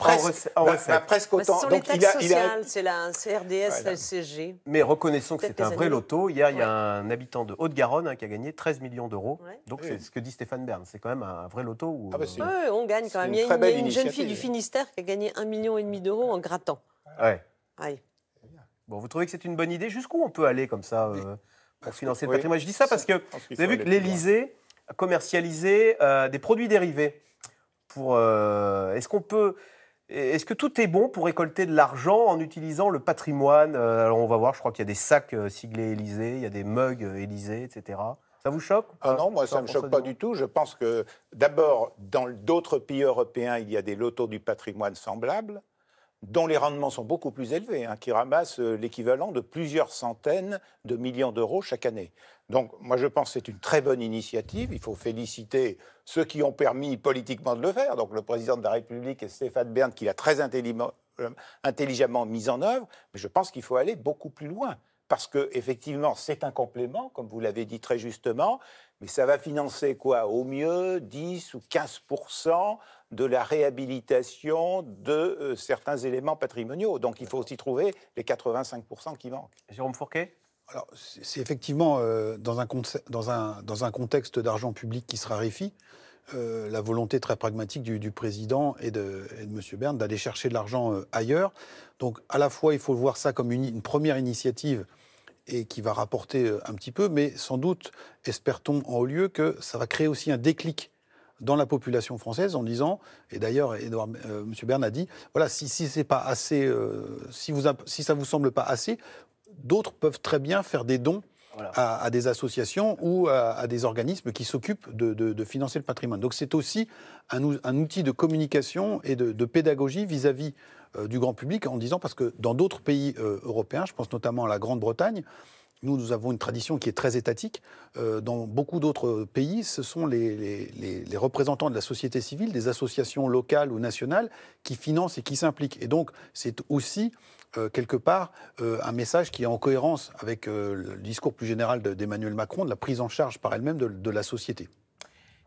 en recettes. Presque autant. Ce sont donc, les taxes sociales, c'est la CRDS, voilà. La CSG. Mais reconnaissons que c'est un vrai loto. Hier, il y a un habitant de Haute-Garonne qui a gagné 13 millions d'euros. Ouais. Donc c'est ce que dit Stéphane Bern, c'est quand même un vrai loto. Où, on gagne quand même. Il y a une jeune fille du Finistère qui a gagné 1,5 million d'euros en grattant. Oui. Bon, vous trouvez que c'est une bonne idée? Jusqu'où on peut aller comme ça pour financer le patrimoine? Je dis ça parce que vous avez vu que l'Élysée a commercialisé des produits dérivés. Est-ce que tout est bon pour récolter de l'argent en utilisant le patrimoine? Alors on va voir, je crois qu'il y a des sacs siglés Élysée, il y a des mugs Élysée, etc. Ça vous choque? Non, moi ça ne me choque pas du tout. Je pense que d'abord, dans d'autres pays européens, il y a des lotos du patrimoine semblables, dont les rendements sont beaucoup plus élevés, hein, qui ramassent l'équivalent de plusieurs centaines de millions d'euros chaque année. Donc, moi, je pense que c'est une très bonne initiative. Il faut féliciter ceux qui ont permis politiquement de le faire. Donc, le président de la République et Stéphane Bern, qui l'a très intelligemment mis en œuvre. Mais je pense qu'il faut aller beaucoup plus loin. Parce qu'effectivement, c'est un complément, comme vous l'avez dit très justement, mais ça va financer quoi? Au mieux, 10 ou 15% de la réhabilitation de certains éléments patrimoniaux. Donc il faut aussi trouver les 85% qui manquent. Jérôme Fourquet? Alors, c'est effectivement dans un contexte d'argent public qui se raréfie, la volonté très pragmatique du président et de M. Bern d'aller chercher de l'argent ailleurs. Donc, à la fois, il faut voir ça comme une première initiative et qui va rapporter un petit peu, mais sans doute, espère-t-on en haut lieu, que ça va créer aussi un déclic dans la population française en disant, et d'ailleurs, M. Bern a dit, voilà, si c'est pas assez, si ça vous semble pas assez, d'autres peuvent très bien faire des dons. Voilà. À des associations ou à des organismes qui s'occupent de financer le patrimoine. Donc c'est aussi un outil de communication et de pédagogie vis-à-vis du grand public, en disant, parce que dans d'autres pays européens, je pense notamment à la Grande-Bretagne, nous avons une tradition qui est très étatique. Dans beaucoup d'autres pays, ce sont les représentants de la société civile, des associations locales ou nationales, qui financent et qui s'impliquent. Et donc c'est aussi... quelque part, un message qui est en cohérence avec le discours plus général d'Emmanuel Macron, de la prise en charge par elle-même de la société.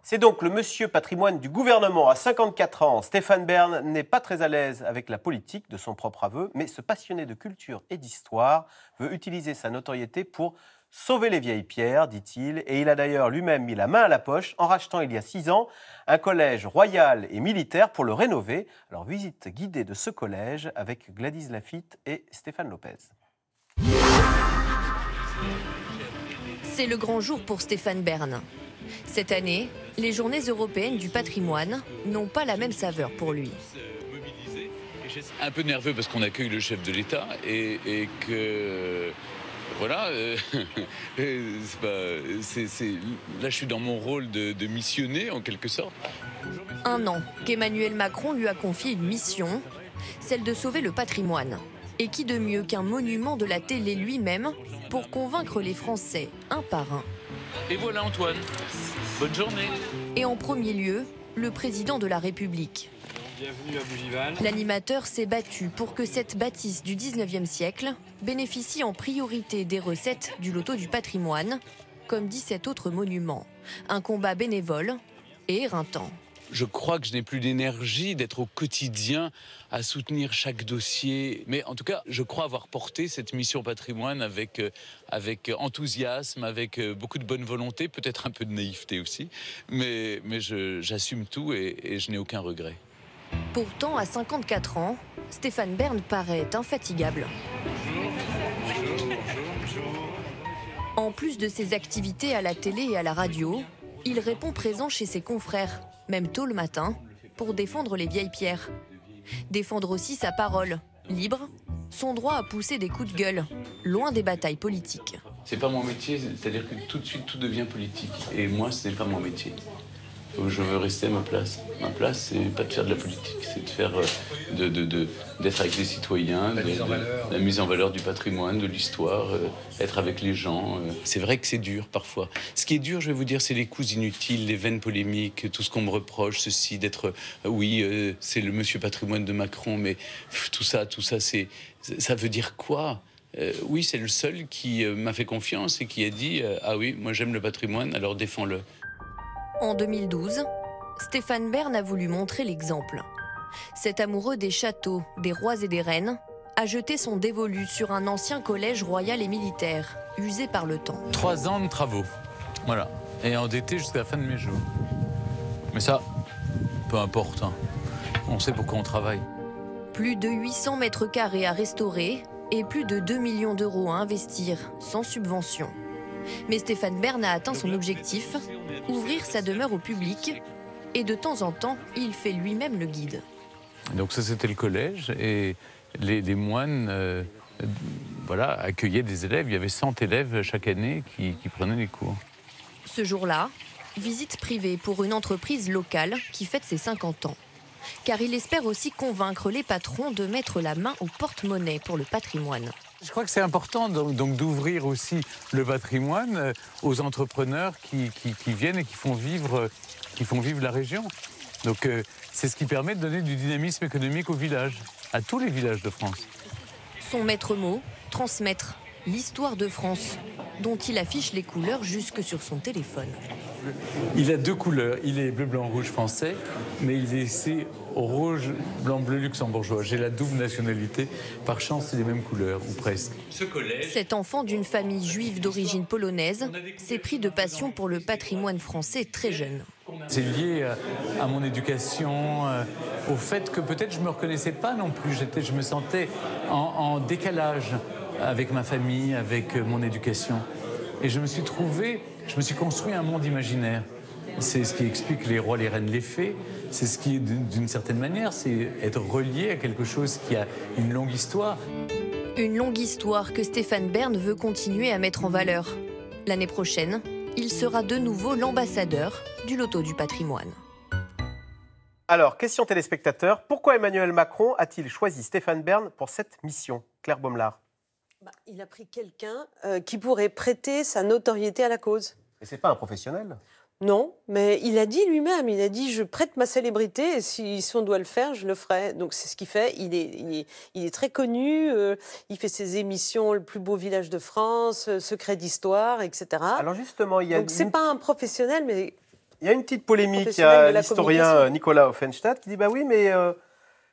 C'est donc le monsieur patrimoine du gouvernement. À 54 ans, Stéphane Bern n'est pas très à l'aise avec la politique de son propre aveu, mais ce passionné de culture et d'histoire veut utiliser sa notoriété pour sauver les vieilles pierres, dit-il, et il a d'ailleurs lui-même mis la main à la poche en rachetant il y a 6 ans un collège royal et militaire pour le rénover. Alors visite guidée de ce collège avec Gladys Laffitte et Stéphane Lopez. C'est le grand jour pour Stéphane Bern. Cette année, les journées européennes du patrimoine n'ont pas la même saveur pour lui. Un peu nerveux parce qu'on accueille le chef de l'État et que... Voilà, là je suis dans mon rôle de missionnaire en quelque sorte. Un an qu'Emmanuel Macron lui a confié une mission, celle de sauver le patrimoine. Et qui de mieux qu'un monument de la télé lui-même pour convaincre les Français un par un. Et voilà Antoine, bonne journée. Et en premier lieu, le président de la République. Bienvenue à Bougival. L'animateur s'est battu pour que cette bâtisse du 19e siècle bénéficie en priorité des recettes du loto du patrimoine, comme 17 autres monuments. Un combat bénévole et éreintant. Je crois que je n'ai plus l'énergie d'être au quotidien à soutenir chaque dossier. Mais en tout cas, je crois avoir porté cette mission patrimoine avec enthousiasme, avec beaucoup de bonne volonté, peut-être un peu de naïveté aussi. Mais j'assume tout et je n'ai aucun regret. Pourtant, à 54 ans, Stéphane Bern paraît infatigable. En plus de ses activités à la télé et à la radio, il répond présent chez ses confrères, même tôt le matin, pour défendre les vieilles pierres. Défendre aussi sa parole, libre, son droit à pousser des coups de gueule, loin des batailles politiques. C'est pas mon métier, c'est-à-dire que tout de suite tout devient politique. Et moi, ce n'est pas mon métier. Je veux rester à ma place. Ma place, c'est pas de faire de la politique, c'est de faire d'être avec les citoyens, la mise en valeur du patrimoine, de l'histoire, être avec les gens. C'est vrai que c'est dur parfois. Ce qui est dur, je vais vous dire, c'est les coups inutiles, les vaines polémiques, tout ce qu'on me reproche, ceci d'être, oui, c'est le monsieur patrimoine de Macron, mais tout ça, ça veut dire quoi ? Oui, c'est le seul qui m'a fait confiance et qui a dit, ah oui, moi j'aime le patrimoine, alors défends-le. En 2012, Stéphane Bern a voulu montrer l'exemple. Cet amoureux des châteaux, des rois et des reines, a jeté son dévolu sur un ancien collège royal et militaire, usé par le temps. 3 ans de travaux, voilà, et endetté jusqu'à la fin de mes jours. Mais ça, peu importe, hein. On sait pourquoi on travaille. Plus de 800 mètres carrés à restaurer et plus de 2 millions d'euros à investir, sans subvention. Mais Stéphane Bern a atteint son objectif, ouvrir sa demeure au public. Et de temps en temps, il fait lui-même le guide. Donc ça, c'était le collège. Et les moines voilà, accueillaient des élèves. Il y avait 100 élèves chaque année qui prenaient les cours. Ce jour-là, visite privée pour une entreprise locale qui fête ses 50 ans. Car il espère aussi convaincre les patrons de mettre la main au porte-monnaie pour le patrimoine. Je crois que c'est important donc d'ouvrir aussi le patrimoine aux entrepreneurs qui viennent et qui font vivre la région. Donc c'est ce qui permet de donner du dynamisme économique au village, à tous les villages de France. Son maître mot, transmettre l'histoire de France, dont il affiche les couleurs jusque sur son téléphone. Il a 2 couleurs, il est bleu, blanc, rouge français, mais il est ici rouge, blanc, bleu luxembourgeois. J'ai la double nationalité, par chance c'est les mêmes couleurs, ou presque. Cet enfant d'une famille juive d'origine polonaise s'est pris de passion pour le patrimoine français très jeune. C'est lié à mon éducation, au fait que peut-être je ne me reconnaissais pas non plus, je me sentais en décalage avec ma famille, avec mon éducation. Et je me suis construit un monde imaginaire. C'est ce qui explique les rois, les reines, les fées. C'est ce qui, d'une certaine manière, c'est être relié à quelque chose qui a une longue histoire. Une longue histoire que Stéphane Bern veut continuer à mettre en valeur. L'année prochaine, il sera de nouveau l'ambassadeur du loto du patrimoine. Alors, question téléspectateurs, pourquoi Emmanuel Macron a-t-il choisi Stéphane Bern pour cette mission? Claire Baumelard. Bah, il a pris quelqu'un qui pourrait prêter sa notoriété à la cause. Et c'est pas un professionnel? Non, mais il a dit lui-même, il a dit je prête ma célébrité et si on doit le faire, je le ferai. Donc c'est ce qu'il fait, il est très connu, il fait ses émissions Le plus beau village de France, Secret d'histoire, etc. Alors justement, il y a... Donc c'est pas un professionnel, mais... Il y a une petite polémique, il y a l'historien Nicolas Offenstadt qui dit bah oui, mais...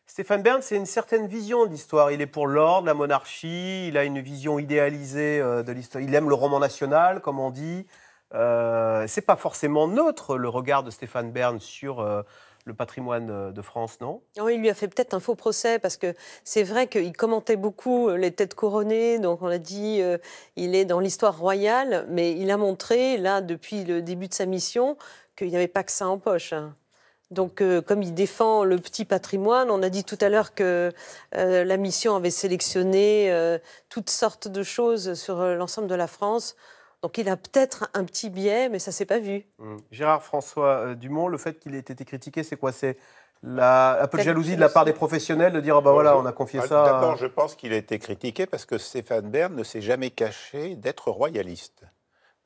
Stéphane Bern, c'est une certaine vision de l'histoire. Il est pour l'ordre, la monarchie, il a une vision idéalisée de l'histoire. Il aime le roman national, comme on dit. C'est pas forcément neutre, le regard de Stéphane Bern sur le patrimoine de France, non? Oui, il lui a fait peut-être un faux procès, parce que c'est vrai qu'il commentait beaucoup les têtes couronnées, donc on a dit il est dans l'histoire royale, mais il a montré, là, depuis le début de sa mission, qu'il n'y avait pas que ça en poche. Hein. Donc, comme il défend le petit patrimoine, on a dit tout à l'heure que la mission avait sélectionné toutes sortes de choses sur l'ensemble de la France. Donc, il a peut-être un petit biais, mais ça ne s'est pas vu. Mmh. Gérard-François Dumont, le fait qu'il ait été critiqué, c'est quoi? C'est un peu de jalousie de la part des professionnels de dire « Ah ben voilà, on a confié ça… » D'abord, je pense qu'il a été critiqué parce que Stéphane Bern ne s'est jamais caché d'être royaliste.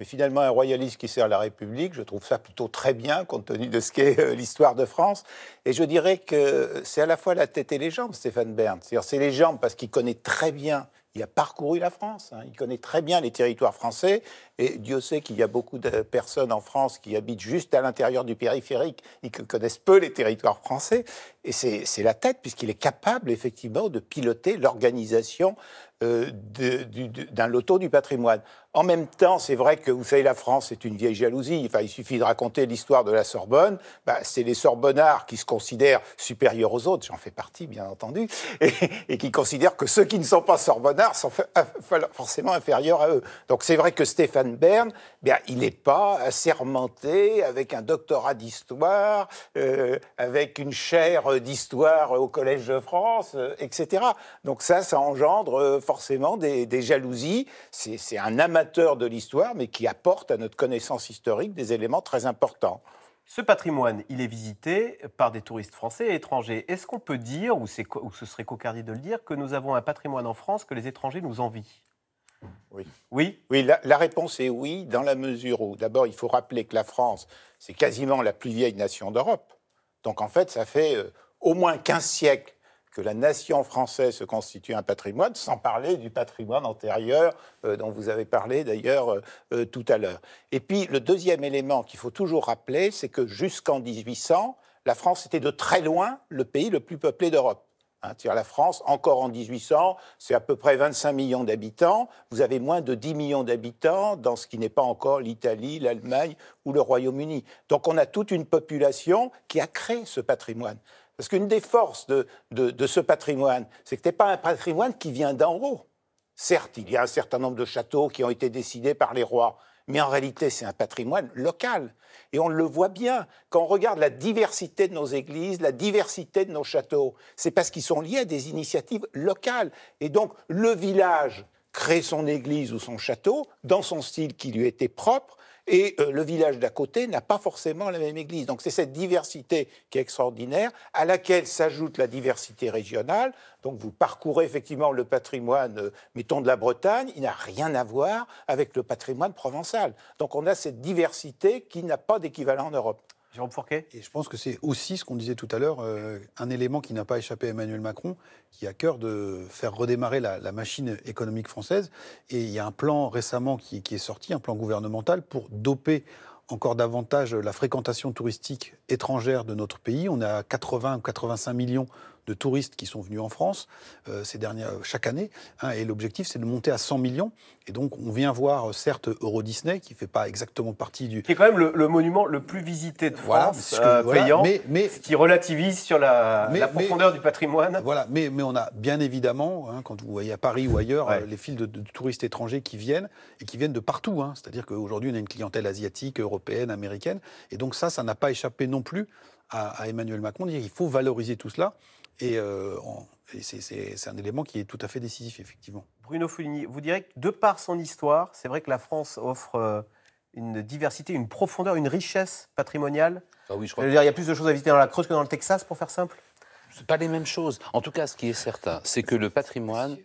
Mais finalement, un royaliste qui sert la République, je trouve ça plutôt très bien, compte tenu de ce qu'est l'histoire de France. Et je dirais que c'est à la fois la tête et les jambes, Stéphane Bern. C'est-à-dire, c'est les jambes parce qu'il connaît très bien Il a parcouru la France, hein. Il connaît très bien les territoires français, et Dieu sait qu'il y a beaucoup de personnes en France qui habitent juste à l'intérieur du périphérique et qui connaissent peu les territoires français, et c'est la tête, puisqu'il est capable effectivement de piloter l'organisation d'un loto du patrimoine. En même temps, c'est vrai que, vous savez, la France est une vieille jalousie. Enfin, il suffit de raconter l'histoire de la Sorbonne. Bah, c'est les Sorbonnards qui se considèrent supérieurs aux autres, j'en fais partie, bien entendu, et qui considèrent que ceux qui ne sont pas Sorbonnards sont forcément inférieurs à eux. Donc, c'est vrai que Stéphane Bern, bien, il n'est pas assermenté avec un doctorat d'histoire, avec une chaire d'histoire au Collège de France, etc. Donc ça engendre forcément des jalousies. C'est un amateur de l'histoire, mais qui apporte à notre connaissance historique des éléments très importants. Ce patrimoine, il est visité par des touristes français et étrangers. Est-ce qu'on peut dire, ou ce serait cocardier de le dire, que nous avons un patrimoine en France que les étrangers nous envient ? Oui. Oui, oui, la réponse est oui, dans la mesure où, d'abord, il faut rappeler que la France, c'est quasiment la plus vieille nation d'Europe. Donc, en fait, ça fait au moins 15 siècles que la nation française se constitue un patrimoine, sans parler du patrimoine antérieur dont vous avez parlé d'ailleurs tout à l'heure. Et puis le deuxième élément qu'il faut toujours rappeler, c'est que jusqu'en 1800, la France était de très loin le pays le plus peuplé d'Europe. Hein, la France, encore en 1800, c'est à peu près 25 millions d'habitants. Vous avez moins de 10 millions d'habitants dans ce qui n'est pas encore l'Italie, l'Allemagne ou le Royaume-Uni. Donc on a toute une population qui a créé ce patrimoine. Parce qu'une des forces de ce patrimoine, c'est que ce n'est pas un patrimoine qui vient d'en haut. Certes, il y a un certain nombre de châteaux qui ont été décidés par les rois, mais en réalité, c'est un patrimoine local. Et on le voit bien quand on regarde la diversité de nos églises, la diversité de nos châteaux. C'est parce qu'ils sont liés à des initiatives locales. Et donc, le village crée son église ou son château dans son style qui lui était propre, et le village d'à côté n'a pas forcément la même église. Donc c'est cette diversité qui est extraordinaire, à laquelle s'ajoute la diversité régionale. Donc vous parcourez effectivement le patrimoine, mettons de la Bretagne, il n'a rien à voir avec le patrimoine provençal. Donc on a cette diversité qui n'a pas d'équivalent en Europe. Jérôme Fourquet. Et je pense que c'est aussi ce qu'on disait tout à l'heure, un élément qui n'a pas échappé à Emmanuel Macron, qui a cœur de faire redémarrer la machine économique française. Et il y a un plan récemment qui est sorti, un plan gouvernemental, pour doper encore davantage la fréquentation touristique étrangère de notre pays. On a 80 ou 85 millions de touristes qui sont venus en France chaque année, hein, et l'objectif c'est de monter à 100 millions, et donc on vient voir certes Euro Disney, qui ne fait pas exactement partie du... Qui est quand même le monument le plus visité de France, payant, mais qui relativise sur la profondeur du patrimoine. Voilà, mais on a bien évidemment, hein, quand vous voyez à Paris ou ailleurs, ouais, les files de touristes étrangers qui viennent de partout, hein, c'est-à-dire qu'aujourd'hui on a une clientèle asiatique, européenne, américaine, et donc ça n'a pas échappé non plus à Emmanuel Macron, dire qu'il faut valoriser tout cela. Et c'est un élément qui est tout à fait décisif, effectivement. Bruno Foligny, vous direz que de par son histoire, c'est vrai que la France offre une diversité, une profondeur, une richesse patrimoniale. Ah oui, je crois. Il y a plus de choses à visiter dans la Creuse que dans le Texas, pour faire simple. C'est pas les mêmes choses. En tout cas, ce qui est certain, c'est que le patrimoine...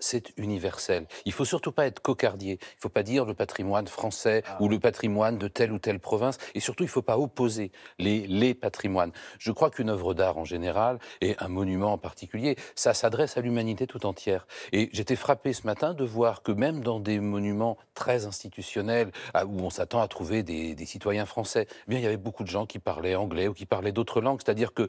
c'est universel. Il ne faut surtout pas être cocardier. Il ne faut pas dire le patrimoine français ou le patrimoine de telle ou telle province. Et surtout, il ne faut pas opposer les patrimoines. Je crois qu'une œuvre d'art en général, et un monument en particulier, ça s'adresse à l'humanité tout entière. Et j'étais frappé ce matin de voir que même dans des monuments très institutionnels, où on s'attend à trouver des citoyens français, eh bien, il y avait beaucoup de gens qui parlaient anglais ou qui parlaient d'autres langues. C'est-à-dire que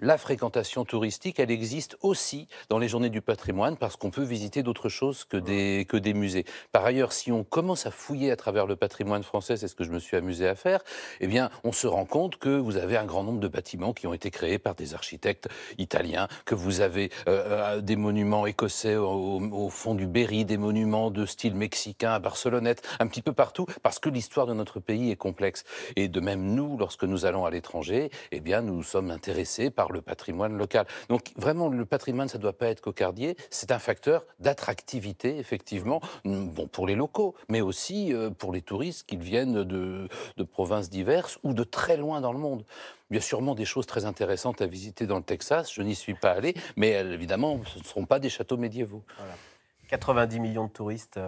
la fréquentation touristique, elle existe aussi dans les journées du patrimoine, parce qu'on peut visiter d'autres choses que des musées. Par ailleurs, si on commence à fouiller à travers le patrimoine français, c'est ce que je me suis amusé à faire, eh bien, on se rend compte que vous avez un grand nombre de bâtiments qui ont été créés par des architectes italiens, que vous avez des monuments écossais au fond du Berry, des monuments de style mexicain à Barcelonnette, un petit peu partout, parce que l'histoire de notre pays est complexe. Et de même, nous, lorsque nous allons à l'étranger, eh bien, nous sommes intéressés par le patrimoine local. Donc vraiment, le patrimoine, ça ne doit pas être cocardier, c'est un facteur d'attractivité, effectivement, bon, pour les locaux, mais aussi pour les touristes qui viennent de provinces diverses ou de très loin dans le monde. Il y a sûrement des choses très intéressantes à visiter dans le Texas, je n'y suis pas allé, mais évidemment, ce ne seront pas des châteaux médiévaux. Voilà. 90 millions de touristes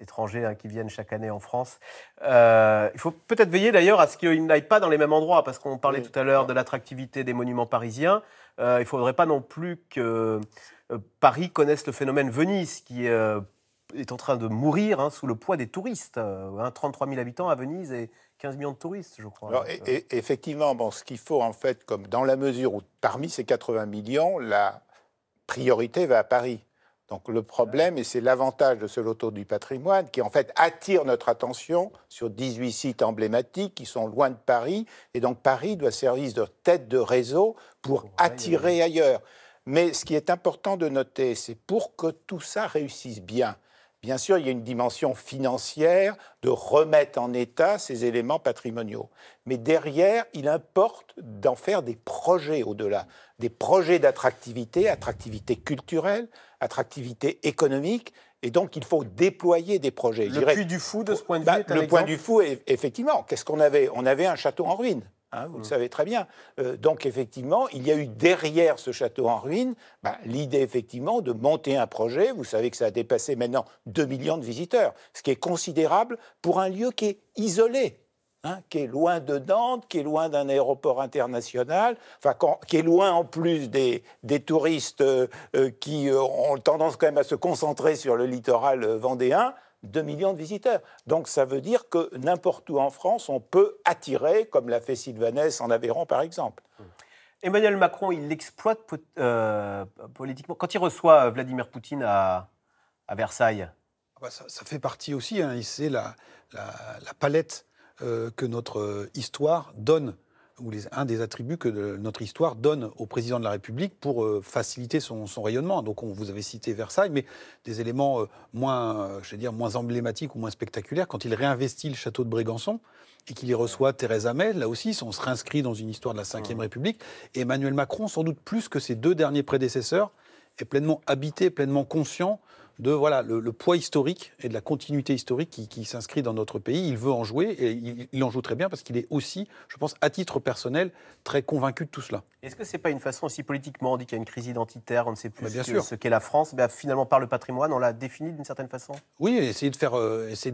étrangers, hein, qui viennent chaque année en France. Il faut peut-être veiller d'ailleurs à ce qu'ils n'aillent pas dans les mêmes endroits, parce qu'on parlait tout à l'heure de l'attractivité des monuments parisiens. Il ne faudrait pas non plus que Paris connaisse le phénomène Venise, qui est en train de mourir sous le poids des touristes. 33 000 habitants à Venise et 15 millions de touristes, je crois. Alors, effectivement, bon, ce qu'il faut, en fait, comme dans la mesure où, parmi ces 80 millions, la priorité va à Paris. Donc le problème, et c'est l'avantage de ce loto du patrimoine, qui en fait attire notre attention sur 18 sites emblématiques qui sont loin de Paris, et donc Paris doit servir de tête de réseau pour attirer ailleurs. Mais ce qui est important de noter, c'est pour que tout ça réussisse bien. Bien sûr, il y a une dimension financière de remettre en état ces éléments patrimoniaux. Mais derrière, il importe d'en faire des projets au-delà. Des projets d'attractivité, attractivité culturelle, attractivité économique. Et donc, il faut déployer des projets. Le Puy du Fou, de ce point de vue, le Puy du Fou, effectivement. Qu'est-ce qu'on avait? On avait un château en ruine. Vous le savez très bien. Donc, effectivement, il y a eu derrière ce château en ruine l'idée, effectivement, de monter un projet. Vous savez que ça a dépassé maintenant 2 millions de visiteurs, ce qui est considérable pour un lieu qui est isolé, qui est loin de Nantes, qui est loin d'un aéroport international, qui est loin en plus des touristes qui ont tendance quand même à se concentrer sur le littoral vendéen. 2 millions de visiteurs. Donc ça veut dire que n'importe où en France, on peut attirer, comme l'a fait Sylvanès en Aveyron par exemple. Emmanuel Macron, il l'exploite politiquement. Quand il reçoit Vladimir Poutine à Versailles, ça fait partie aussi, c'est la palette que notre histoire donne, ou un des attributs que notre histoire donne au président de la République pour faciliter son rayonnement. Donc, vous avez cité Versailles, mais des éléments moins emblématiques ou moins spectaculaires. Quand il réinvestit le château de Brégançon et qu'il y reçoit Theresa May, là aussi, on se réinscrit dans une histoire de la Ve République. Et Emmanuel Macron, sans doute plus que ses deux derniers prédécesseurs, est pleinement habité, pleinement conscient de le poids historique et de la continuité historique qui s'inscrit dans notre pays. Il veut en jouer et il en joue très bien parce qu'il est aussi, je pense, à titre personnel, très convaincu de tout cela. Est-ce que ce n'est pas une façon aussi politiquement, on dit qu'il y a une crise identitaire, on ne sait plus ce qu'est la France, finalement par le patrimoine, on l'a définie d'une certaine façon? Oui, essayer de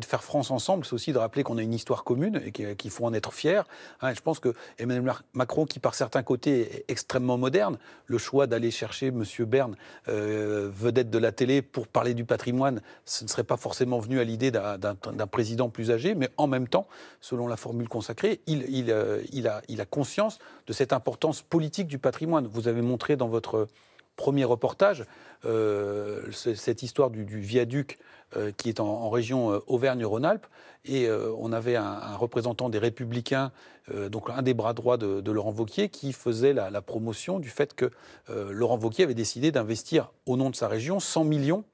faire France ensemble, c'est aussi de rappeler qu'on a une histoire commune et qu'il faut en être fier. Je pense que Emmanuel Macron, qui par certains côtés est extrêmement moderne, le choix d'aller chercher M. Bern, vedette de la télé, pour parler du patrimoine, ce ne serait pas forcément venu à l'idée d'un président plus âgé, mais en même temps, selon la formule consacrée, il a conscience de cette importance politique du patrimoine. Vous avez montré dans votre premier reportage cette histoire du viaduc qui est en région Auvergne-Rhône-Alpes, et on avait un représentant des Républicains, donc un des bras droits de Laurent Wauquiez, qui faisait la promotion du fait que Laurent Wauquiez avait décidé d'investir au nom de sa région 100 millions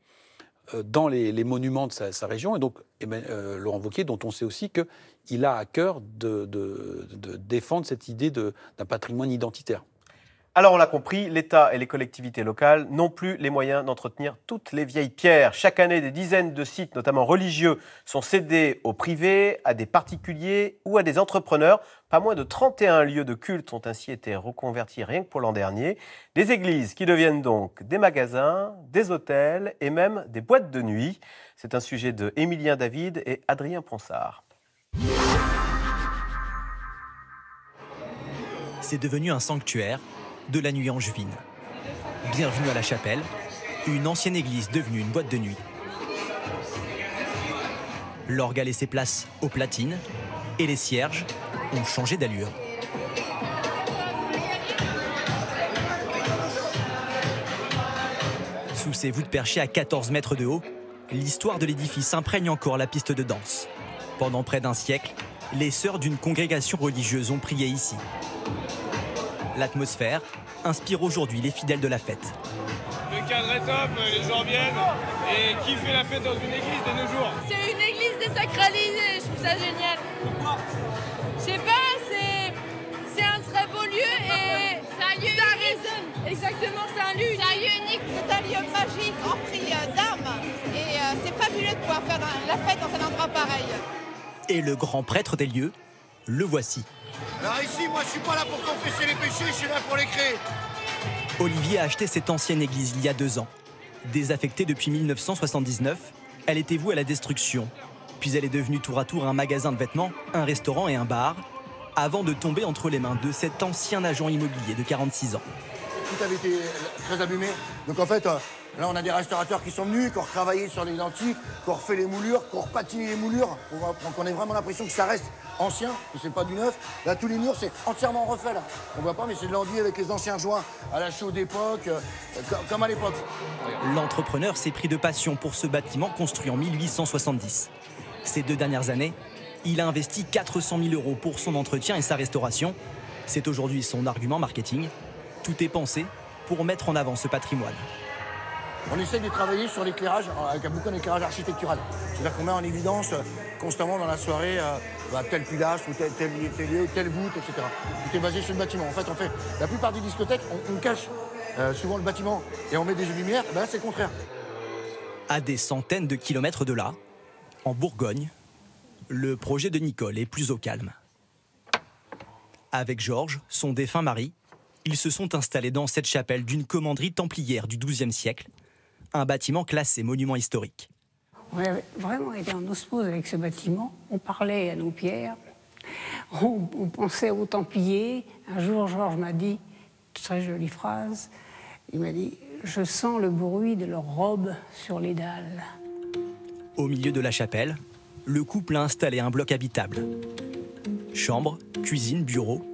dans les monuments de sa région. Et donc, Laurent Wauquiez, dont on sait aussi qu'il a à cœur de défendre cette idée d'un patrimoine identitaire. Alors, on l'a compris, l'État et les collectivités locales n'ont plus les moyens d'entretenir toutes les vieilles pierres. Chaque année, des dizaines de sites, notamment religieux, sont cédés aux privés, à des particuliers ou à des entrepreneurs. Pas moins de 31 lieux de culte ont ainsi été reconvertis rien que pour l'an dernier. Des églises qui deviennent donc des magasins, des hôtels et même des boîtes de nuit. C'est un sujet de Émilien David et Adrien Ponsard. C'est devenu un sanctuaire de la nuit angevine. Bienvenue à la Chapelle, une ancienne église devenue une boîte de nuit. L'orgue a laissé place aux platines et les cierges ont changé d'allure. Sous ces voûtes perchées à 14 mètres de haut, l'histoire de l'édifice imprègne encore la piste de danse. Pendant près d'un siècle, les sœurs d'une congrégation religieuse ont prié ici. L'atmosphère inspire aujourd'hui les fidèles de la fête. Le cadre est top, les gens viennent, et qui fait la fête dans une église de nos jours? C'est une église désacralisée, je trouve ça génial. Pourquoi? Je sais pas, c'est un très beau lieu et ça résonne. Exactement, c'est un lieu unique. C'est un lieu unique, c'est un lieu magique, empli d'âme, et c'est fabuleux de pouvoir faire la fête dans un endroit pareil. Et le grand prêtre des lieux, le voici. Alors ici, moi, je suis pas là pour confesser les péchés, je suis là pour les créer. Olivier a acheté cette ancienne église il y a 2 ans. Désaffectée depuis 1979, elle était vouée à la destruction. Puis elle est devenue tour à tour un magasin de vêtements, un restaurant et un bar, avant de tomber entre les mains de cet ancien agent immobilier de 46 ans. tout avait été très abîmé. Donc en fait, là on a des restaurateurs qui sont venus, qui ont retravaillé sur les lentilles, qui ont refait les moulures, qui ont repatiné les moulures. Donc on a vraiment l'impression que ça reste ancien, que c'est pas du neuf. Là tous les murs c'est entièrement refait là. On voit pas mais c'est de l'enduit avec les anciens joints à la chaude époque, comme à l'époque. L'entrepreneur s'est pris de passion pour ce bâtiment construit en 1870. Ces deux dernières années, il a investi 400 000 € pour son entretien et sa restauration. C'est aujourd'hui son argument marketing. Tout est pensé pour mettre en avant ce patrimoine. On essaie de travailler sur l'éclairage, avec beaucoup un éclairage architectural. C'est-à-dire qu'on met en évidence constamment dans la soirée tel pilastre ou tel lieu, telle voûte, etc. Tout est basé sur le bâtiment. En fait, la plupart des discothèques, on cache souvent le bâtiment et on met des lumières. Ben là, c'est le contraire. À des centaines de kilomètres de là, en Bourgogne, le projet de Nicole est plus au calme. Avec Georges, son défunt mari, ils se sont installés dans cette chapelle d'une commanderie templière du XIIe siècle, un bâtiment classé monument historique. On avait vraiment été en osmose avec ce bâtiment. On parlait à nos pierres, on pensait aux templiers. Un jour, Georges m'a dit, très jolie phrase, il m'a dit « Je sens le bruit de leurs robes sur les dalles ». Au milieu de la chapelle, le couple a installé un bloc habitable. Chambre, cuisine, bureau.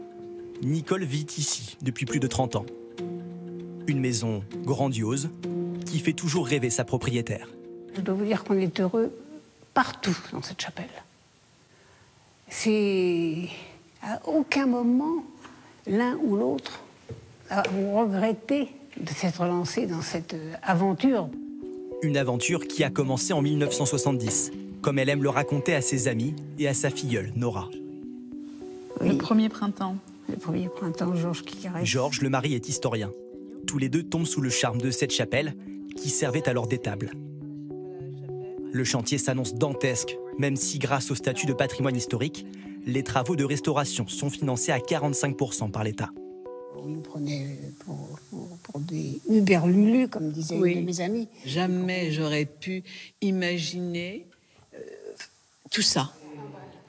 Nicole vit ici depuis plus de 30 ans. Une maison grandiose qui fait toujours rêver sa propriétaire. Je dois vous dire qu'on est heureux partout dans cette chapelle. C'est à aucun moment l'un ou l'autre ont regretté de s'être lancé dans cette aventure. Une aventure qui a commencé en 1970, comme elle aime le raconter à ses amis et à sa filleule Nora. Oui. Le premier printemps. Le premier printemps, Georges qui caresse. Georges, le mari, est historien. Tous les deux tombent sous le charme de cette chapelle qui servait alors d'étable. Le chantier s'annonce dantesque, même si grâce au statut de patrimoine historique, les travaux de restauration sont financés à 45% par l'État. On nous prenait pour des Uber-Lulu, comme disaient mes amis. Jamais j'aurais pu imaginer tout ça.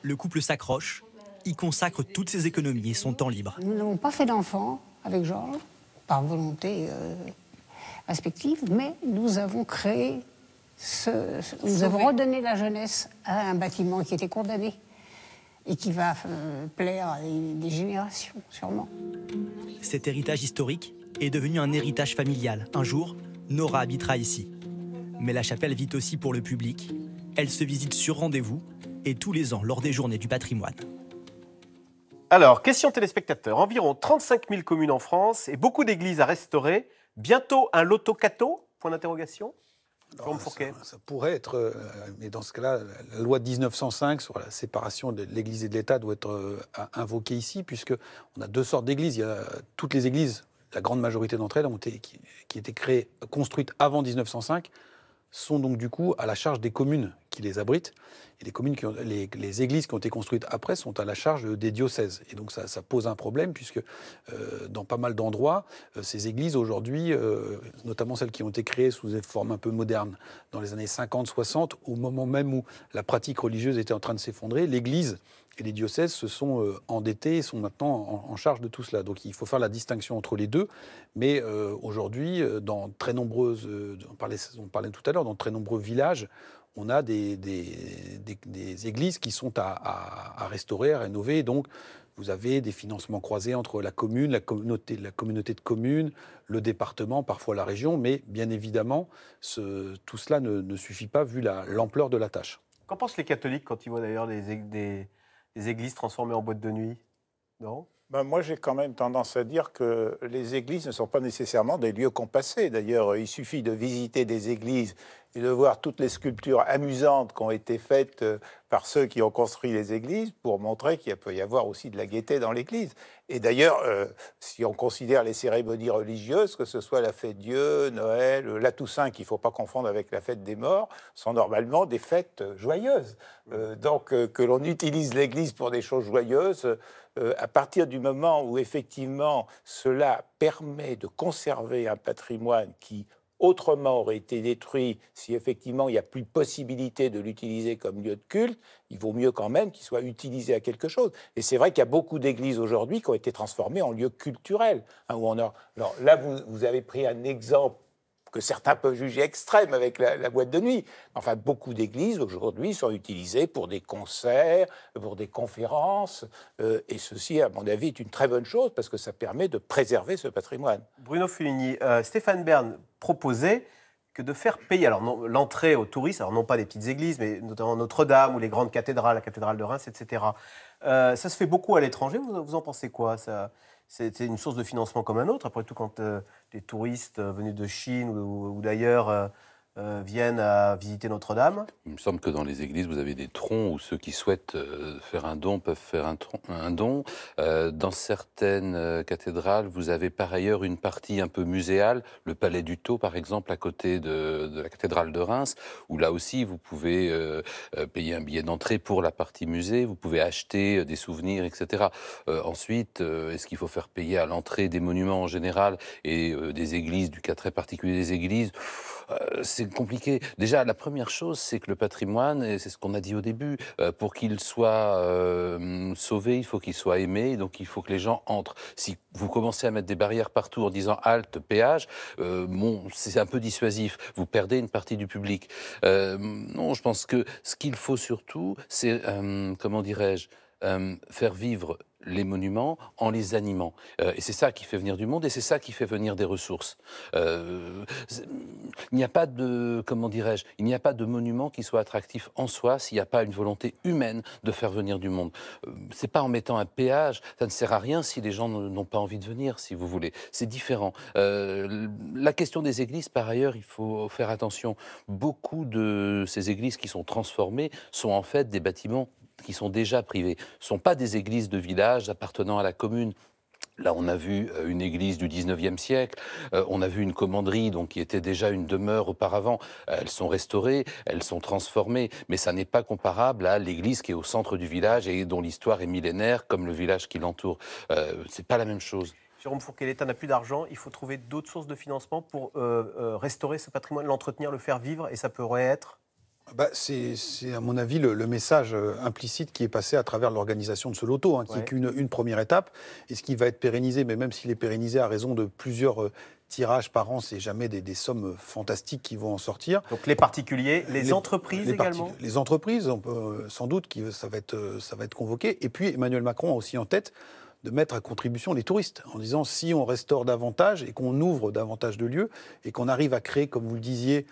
Le couple s'accroche. Il consacre toutes ses économies et son temps libre. Nous n'avons pas fait d'enfants avec Georges, par volonté respective, mais nous avons créé, nous avons redonné la jeunesse à un bâtiment qui était condamné et qui va plaire à des générations, sûrement. Cet héritage historique est devenu un héritage familial. Un jour, Nora habitera ici. Mais la chapelle vit aussi pour le public. Elle se visite sur rendez-vous et tous les ans lors des journées du patrimoine. Alors, question téléspectateurs, environ 35 000 communes en France et beaucoup d'églises à restaurer. Bientôt un loto-cato, point d'interrogation. Ça pourrait être, mais dans ce cas-là, la loi de 1905 sur la séparation de l'Église et de l'État doit être invoquée ici, puisqu'on a deux sortes d'églises. Il y a toutes les églises, la grande majorité d'entre elles, qui étaient créées, construites avant 1905, sont donc du coup à la charge des communes qui les abritent. Et les communes les églises qui ont été construites après sont à la charge des diocèses. Et donc ça pose un problème puisque dans pas mal d'endroits, ces églises aujourd'hui, notamment celles qui ont été créées sous des formes un peu modernes dans les années 50-60, au moment même où la pratique religieuse était en train de s'effondrer, l'église et les diocèses se sont endettés et sont maintenant en charge de tout cela. Donc il faut faire la distinction entre les deux. Mais aujourd'hui, dans très nombreuses, on parlait tout à l'heure, dans très nombreux villages, on a des églises qui sont à restaurer, à rénover. Donc, vous avez des financements croisés entre la commune, la communauté de communes, le département, parfois la région. Mais bien évidemment, tout cela ne suffit pas vu l'ampleur de la tâche. Qu'en pensent les catholiques quand ils voient d'ailleurs des églises transformées en boîtes de nuit? Non ? Ben moi, j'ai quand même tendance à dire que les églises ne sont pas nécessairement des lieux compassés. D'ailleurs, il suffit de visiter des églises et de voir toutes les sculptures amusantes qui ont été faites par ceux qui ont construit les églises pour montrer qu'il peut y avoir aussi de la gaieté dans l'église. Et d'ailleurs, si on considère les cérémonies religieuses, que ce soit la fête Dieu, Noël, la Toussaint, qu'il ne faut pas confondre avec la fête des morts, sont normalement des fêtes joyeuses. Donc que l'on utilise l'église pour des choses joyeuses, à partir du moment où effectivement cela permet de conserver un patrimoine qui autrement aurait été détruit, si effectivement il n'y a plus possibilité de l'utiliser comme lieu de culte, il vaut mieux quand même qu'il soit utilisé à quelque chose. Et c'est vrai qu'il y a beaucoup d'églises aujourd'hui qui ont été transformées en lieux culturels. Hein, où on a... Alors, là, vous avez pris un exemple que certains peuvent juger extrême avec la boîte de nuit. Enfin, beaucoup d'églises aujourd'hui sont utilisées pour des concerts, pour des conférences, et ceci, à mon avis, est une très bonne chose parce que ça permet de préserver ce patrimoine. Bruno Fuligny, Stéphane Bern proposait que de faire payer l'entrée aux touristes, alors non pas des petites églises, mais notamment Notre-Dame ou les grandes cathédrales, la cathédrale de Reims, etc. Ça se fait beaucoup à l'étranger, vous en pensez quoi, ça ? C'était une source de financement comme un autre. Après tout, quand des touristes venus de Chine ou d'ailleurs viennent à visiter Notre-Dame. Il me semble que dans les églises, vous avez des troncs où ceux qui souhaitent faire un don peuvent faire un don. Dans certaines cathédrales, vous avez par ailleurs une partie un peu muséale, le Palais du Tau, par exemple, à côté de la cathédrale de Reims, où là aussi, vous pouvez payer un billet d'entrée pour la partie musée, vous pouvez acheter des souvenirs, etc. Ensuite, est-ce qu'il faut faire payer à l'entrée des monuments en général et des églises, du cas très particulier des églises ? C'est compliqué. Déjà, la première chose, c'est que le patrimoine, et c'est ce qu'on a dit au début, pour qu'il soit sauvé, il faut qu'il soit aimé, donc il faut que les gens entrent. Si vous commencez à mettre des barrières partout en disant « halte, péage », c'est un peu dissuasif, vous perdez une partie du public. Non, je pense que ce qu'il faut surtout, c'est, comment dirais-je, faire vivre les monuments en les animant. Et c'est ça qui fait venir du monde et c'est ça qui fait venir des ressources. Il n'y a pas de, comment dirais-je, il n'y a pas de monument qui soit attractif en soi s'il n'y a pas une volonté humaine de faire venir du monde. C'est pas en mettant un péage, ça ne sert à rien si les gens n'ont pas envie de venir, si vous voulez. C'est différent. La question des églises, par ailleurs, il faut faire attention. Beaucoup de ces églises qui sont transformées sont en fait des bâtiments qui sont déjà privés, ne sont pas des églises de village appartenant à la commune. Là, on a vu une église du 19e siècle, on a vu une commanderie donc, qui était déjà une demeure auparavant. Elles sont restaurées, elles sont transformées, mais ça n'est pas comparable à l'église qui est au centre du village et dont l'histoire est millénaire, comme le village qui l'entoure. Ce n'est pas la même chose. Jérôme Fourquet, l'État n'a plus d'argent, il faut trouver d'autres sources de financement pour restaurer ce patrimoine, l'entretenir, le faire vivre, et ça pourrait être... Bah, c'est à mon avis le message implicite qui est passé à travers l'organisation de ce loto, hein, qui est qu'une première étape, et ce qui va être pérennisé, mais même s'il est pérennisé à raison de plusieurs tirages par an, c'est jamais des sommes fantastiques qui vont en sortir. Donc les particuliers, les entreprises également. Les entreprises, on peut, sans doute, ça va être convoqué. Et puis Emmanuel Macron a aussi en tête de mettre à contribution les touristes, en disant si on restaure davantage et qu'on ouvre davantage de lieux et qu'on arrive à créer, comme vous le disiez,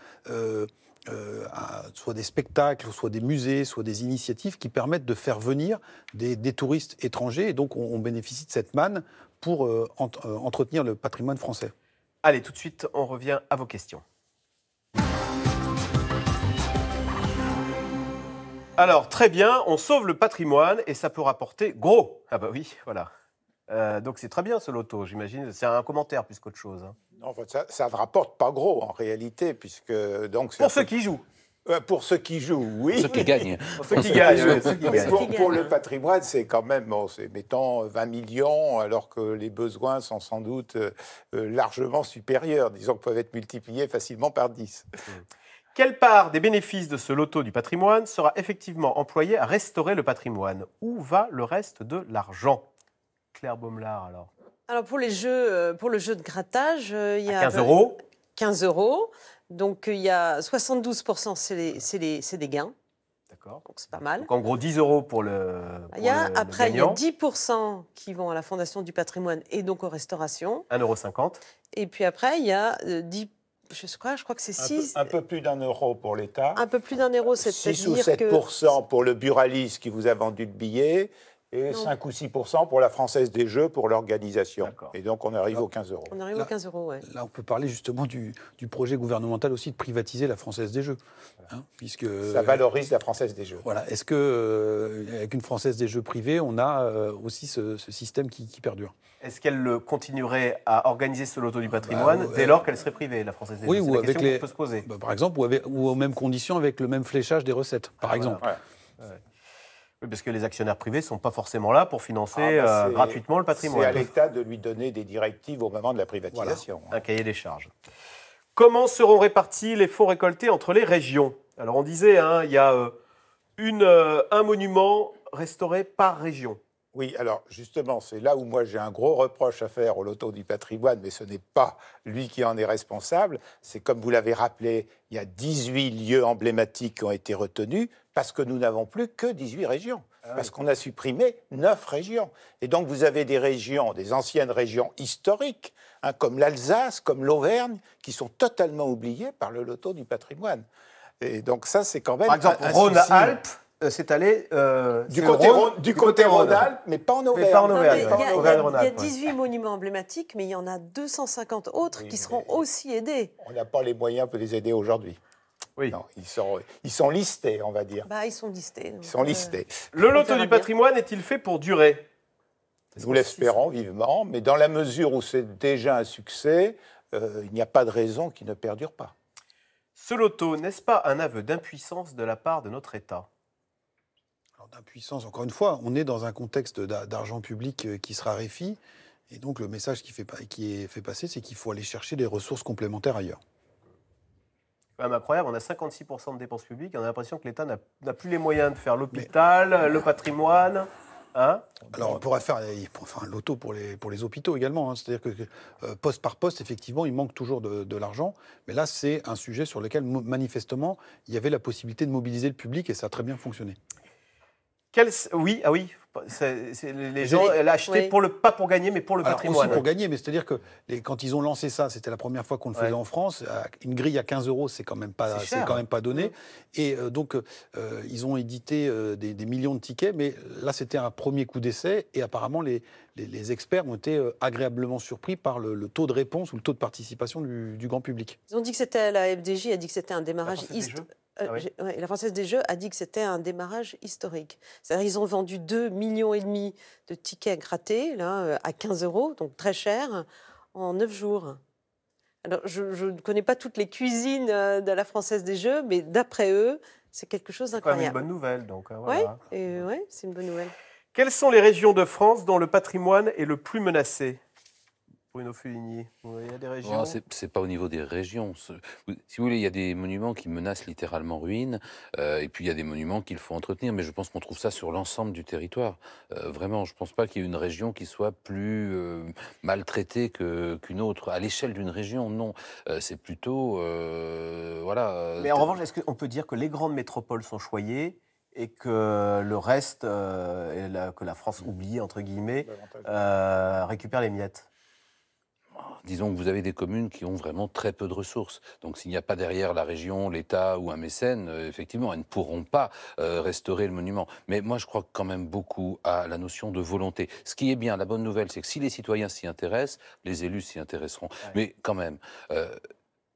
soit des spectacles, soit des musées, soit des initiatives qui permettent de faire venir des touristes étrangers. Et donc, on bénéficie de cette manne pour entretenir le patrimoine français. Allez, tout de suite, on revient à vos questions. Alors, très bien, on sauve le patrimoine et ça peut rapporter gros. Ah bah oui, voilà. Donc, c'est très bien ce loto, j'imagine. C'est un commentaire plus qu'autre chose, hein. En fait, ça ne rapporte pas gros, en réalité, puisque... Donc, pour ceux qui jouent. Pour ceux qui jouent, oui. Pour ceux qui gagnent. Pour ceux qui gagnent. Pour le patrimoine, c'est quand même, bon, c'est, mettons, 20 millions, alors que les besoins sont sans doute largement supérieurs. Disons qu'ils peuvent être multipliés facilement par 10. Quelle part des bénéfices de ce loto du patrimoine sera effectivement employée à restaurer le patrimoine? Où va le reste de l'argent? Claire Baumelard, alors. Alors pour le jeu de grattage, il y a 15 euros. Donc il y a 72%, c'est des gains. D'accord. Donc c'est pas mal. Donc en gros 10 euros pour le Après, il y a 10% qui vont à la Fondation du patrimoine et donc aux restaurations. 1,50 €. Et puis après, il y a 10%. Je crois que c'est 6... Un peu plus d'1 euro pour l'État. Un peu plus d'1 euro, c'est peut-être dire que... 6 ou 7% pour le buraliste qui vous a vendu le billet. Et non. 5 ou 6% pour la Française des Jeux, pour l'organisation. Et donc, on arrive aux 15 euros. On arrive aux 15 euros, oui. Là, on peut parler justement du projet gouvernemental aussi de privatiser la Française des Jeux. Hein, puisque, ça valorise la Française des Jeux. Voilà. Est-ce qu'avec une Française des Jeux privée, on a aussi ce système qui perdure? Est-ce qu'elle continuerait à organiser ce loto du patrimoine dès lors qu'elle serait privée, la Française des Jeux? Oui, ou avec les... peut se poser. Bah, par exemple, ou aux mêmes conditions, avec le même fléchage des recettes, par exemple. Voilà. Ouais. Ouais. Oui, parce que les actionnaires privés ne sont pas forcément là pour financer gratuitement le patrimoine. C'est à l'État de lui donner des directives au moment de la privatisation. Voilà. Un cahier des charges. Comment seront répartis les fonds récoltés entre les régions? Alors on disait, hein, il y a un monument restauré par région. Oui, alors justement, c'est là où moi j'ai un gros reproche à faire au loto du patrimoine, mais ce n'est pas lui qui en est responsable. C'est comme vous l'avez rappelé, il y a 18 lieux emblématiques qui ont été retenus parce que nous n'avons plus que 18 régions, parce qu'on a supprimé 9 régions. Et donc vous avez des régions, des anciennes régions historiques, hein, comme l'Alsace, comme l'Auvergne, qui sont totalement oubliées par le loto du patrimoine. Et donc ça, c'est quand même... Par exemple, Rhône-Alpes. C'est allé du côté Rhône-Alpes, mais pas en Auvergne. Il y a 18 monuments emblématiques, mais il y en a 250 autres qui seront aussi aidés. On n'a pas les moyens de les aider aujourd'hui. Oui. Non, ils sont listés, on va dire. Bah, ils sont listés. Donc, ils sont listés. Le loto du patrimoine est-il fait pour durer? Nous l'espérons vivement, mais dans la mesure où c'est déjà un succès, il n'y a pas de raison qu'il ne perdure pas. Ce loto, n'est-ce pas un aveu d'impuissance de la part de notre État? D'impuissance, encore une fois, on est dans un contexte d'argent public qui se raréfie. Et donc, le message qui est fait passer, c'est qu'il faut aller chercher des ressources complémentaires ailleurs. Quand même incroyable, on a 56% de dépenses publiques. On a l'impression que l'État n'a plus les moyens de faire l'hôpital, le patrimoine. Hein? Alors, on pourra faire un loto pour les hôpitaux également. Hein. C'est-à-dire que poste par poste, effectivement, il manque toujours de l'argent. Mais là, c'est un sujet sur lequel, manifestement, il y avait la possibilité de mobiliser le public et ça a très bien fonctionné. Oui, ah oui, les gens l'achetaient pas pour gagner, mais pour le patrimoine. Aussi pour gagner, mais c'est-à-dire que quand ils ont lancé ça, c'était la première fois qu'on le faisait en France. Une grille à 15 €, c'est quand même pas donné. Et donc, ils ont édité des millions de tickets, mais là, c'était un premier coup d'essai. Et apparemment, les experts ont été agréablement surpris par le taux de réponse ou le taux de participation du grand public. Ils ont dit que c'était la FDJ, a dit que c'était un démarrage historique. La Française des Jeux a dit que c'était un démarrage historique. C'est-à-dire qu'ils ont vendu 2,5 millions de tickets grattés là, à 15 €, donc très cher, en 9 jours. Alors, je ne connais pas toutes les cuisines de la Française des Jeux, mais d'après eux, c'est quelque chose d'incroyable. C'est quand même une bonne nouvelle, donc. Voilà. Oui, ouais, c'est une bonne nouvelle. Quelles sont les régions de France dont le patrimoine est le plus menacé? Bruno Fuligny, il y a des régions... C'est pas au niveau des régions. Si vous voulez, il y a des monuments qui menacent littéralement ruine, et puis il y a des monuments qu'il faut entretenir, mais je pense qu'on trouve ça sur l'ensemble du territoire. Vraiment, je ne pense pas qu'il y ait une région qui soit plus maltraitée qu'une autre. À l'échelle d'une région, non. C'est plutôt... voilà. Mais en revanche, est-ce qu'on peut dire que les grandes métropoles sont choyées et que le reste, que la France oubliée, entre guillemets, récupère les miettes? Disons que vous avez des communes qui ont vraiment très peu de ressources. Donc s'il n'y a pas derrière la région, l'État ou un mécène, effectivement, elles ne pourront pas restaurer le monument. Mais moi, je crois quand même beaucoup à la notion de volonté. Ce qui est bien, la bonne nouvelle, c'est que si les citoyens s'y intéressent, les élus s'y intéresseront. Ouais. Mais quand même...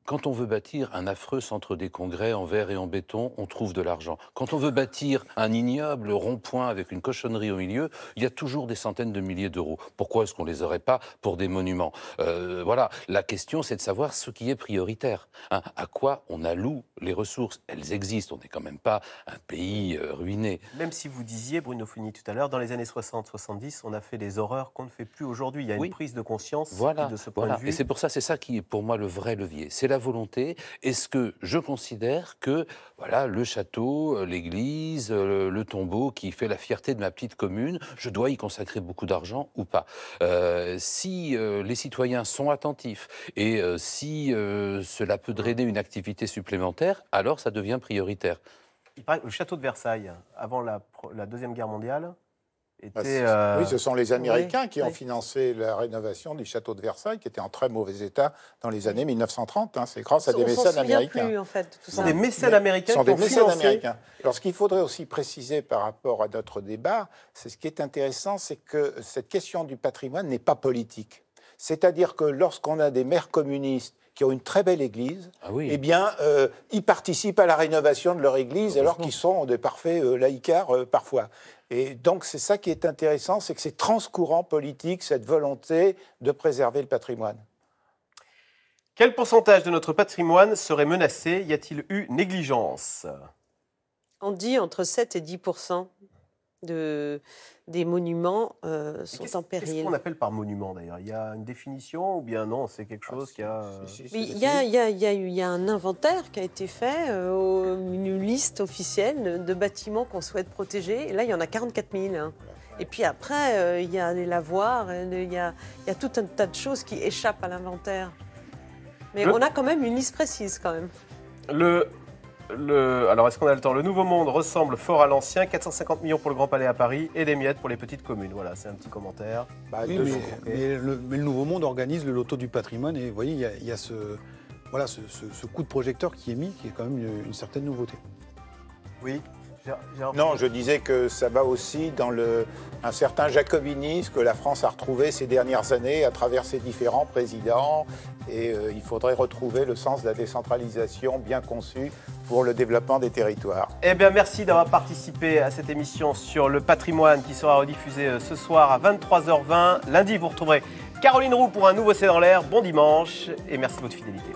Quand on veut bâtir un affreux centre des congrès en verre et en béton, on trouve de l'argent. Quand on veut bâtir un ignoble rond-point avec une cochonnerie au milieu, il y a toujours des centaines de milliers d'euros. Pourquoi est-ce qu'on ne les aurait pas pour des monuments? Voilà, la question, c'est de savoir ce qui est prioritaire. Hein, à quoi on alloue les ressources? Elles existent, on n'est quand même pas un pays ruiné. Même si vous disiez, Bruno Fuligny, tout à l'heure, dans les années 60-70, on a fait des horreurs qu'on ne fait plus aujourd'hui. Il y a une prise de conscience de ce point de vue. Et c'est pour ça, c'est ça qui est pour moi le vrai levier. C'est la volonté. Est-ce que je considère que voilà, le château, l'église, le tombeau qui fait la fierté de ma petite commune, je dois y consacrer beaucoup d'argent ou pas? Si les citoyens sont attentifs et si cela peut drainer une activité supplémentaire, alors ça devient prioritaire. Il paraît que le château de Versailles, avant la Deuxième Guerre mondiale, était... Oui, ce sont les Américains qui ont financé la rénovation du château de Versailles, qui était en très mauvais état dans les années 1930. Hein. C'est grâce à des mécènes américains. Plus, en fait, tout ça. Des mécènes américains qui ont financé. Alors, ce qu'il faudrait aussi préciser par rapport à notre débat, c'est ce qui est intéressant, c'est que cette question du patrimoine n'est pas politique. C'est-à-dire que lorsqu'on a des maires communistes qui ont une très belle église, eh bien, ils participent à la rénovation de leur église alors qu'ils sont des parfaits laïcards parfois. Et donc, c'est ça qui est intéressant, c'est que c'est transcourant politique, cette volonté de préserver le patrimoine. Quel pourcentage de notre patrimoine serait menacé? Y a-t-il eu négligence? On dit entre 7 et 10%. des monuments sont en péril. Qu'est-ce qu'on appelle par monument d'ailleurs? Il y a une définition ou bien non? C'est quelque chose qui a... Il y a un inventaire qui a été fait, une liste officielle de bâtiments qu'on souhaite protéger. Et là, il y en a 44 000. Hein. Et puis après, il y a les lavoirs, il y a tout un tas de choses qui échappent à l'inventaire. Mais on a quand même une liste précise quand même. Alors, est-ce qu'on a le temps? Le Nouveau Monde ressemble fort à l'ancien, 450 millions pour le Grand Palais à Paris et des miettes pour les petites communes. Voilà, c'est un petit commentaire. Bah, oui, mais le Nouveau Monde organise le loto du patrimoine et vous voyez, il y a ce coup de projecteur qui est mis, qui est quand même une certaine nouveauté. Oui. Non, je disais que ça va aussi dans un certain jacobinisme que la France a retrouvé ces dernières années à travers ses différents présidents. Et il faudrait retrouver le sens de la décentralisation bien conçue pour le développement des territoires. Eh bien, merci d'avoir participé à cette émission sur le patrimoine qui sera rediffusée ce soir à 23h20. Lundi, vous retrouverez Caroline Roux pour un nouveau C'est dans l'air. Bon dimanche et merci de votre fidélité.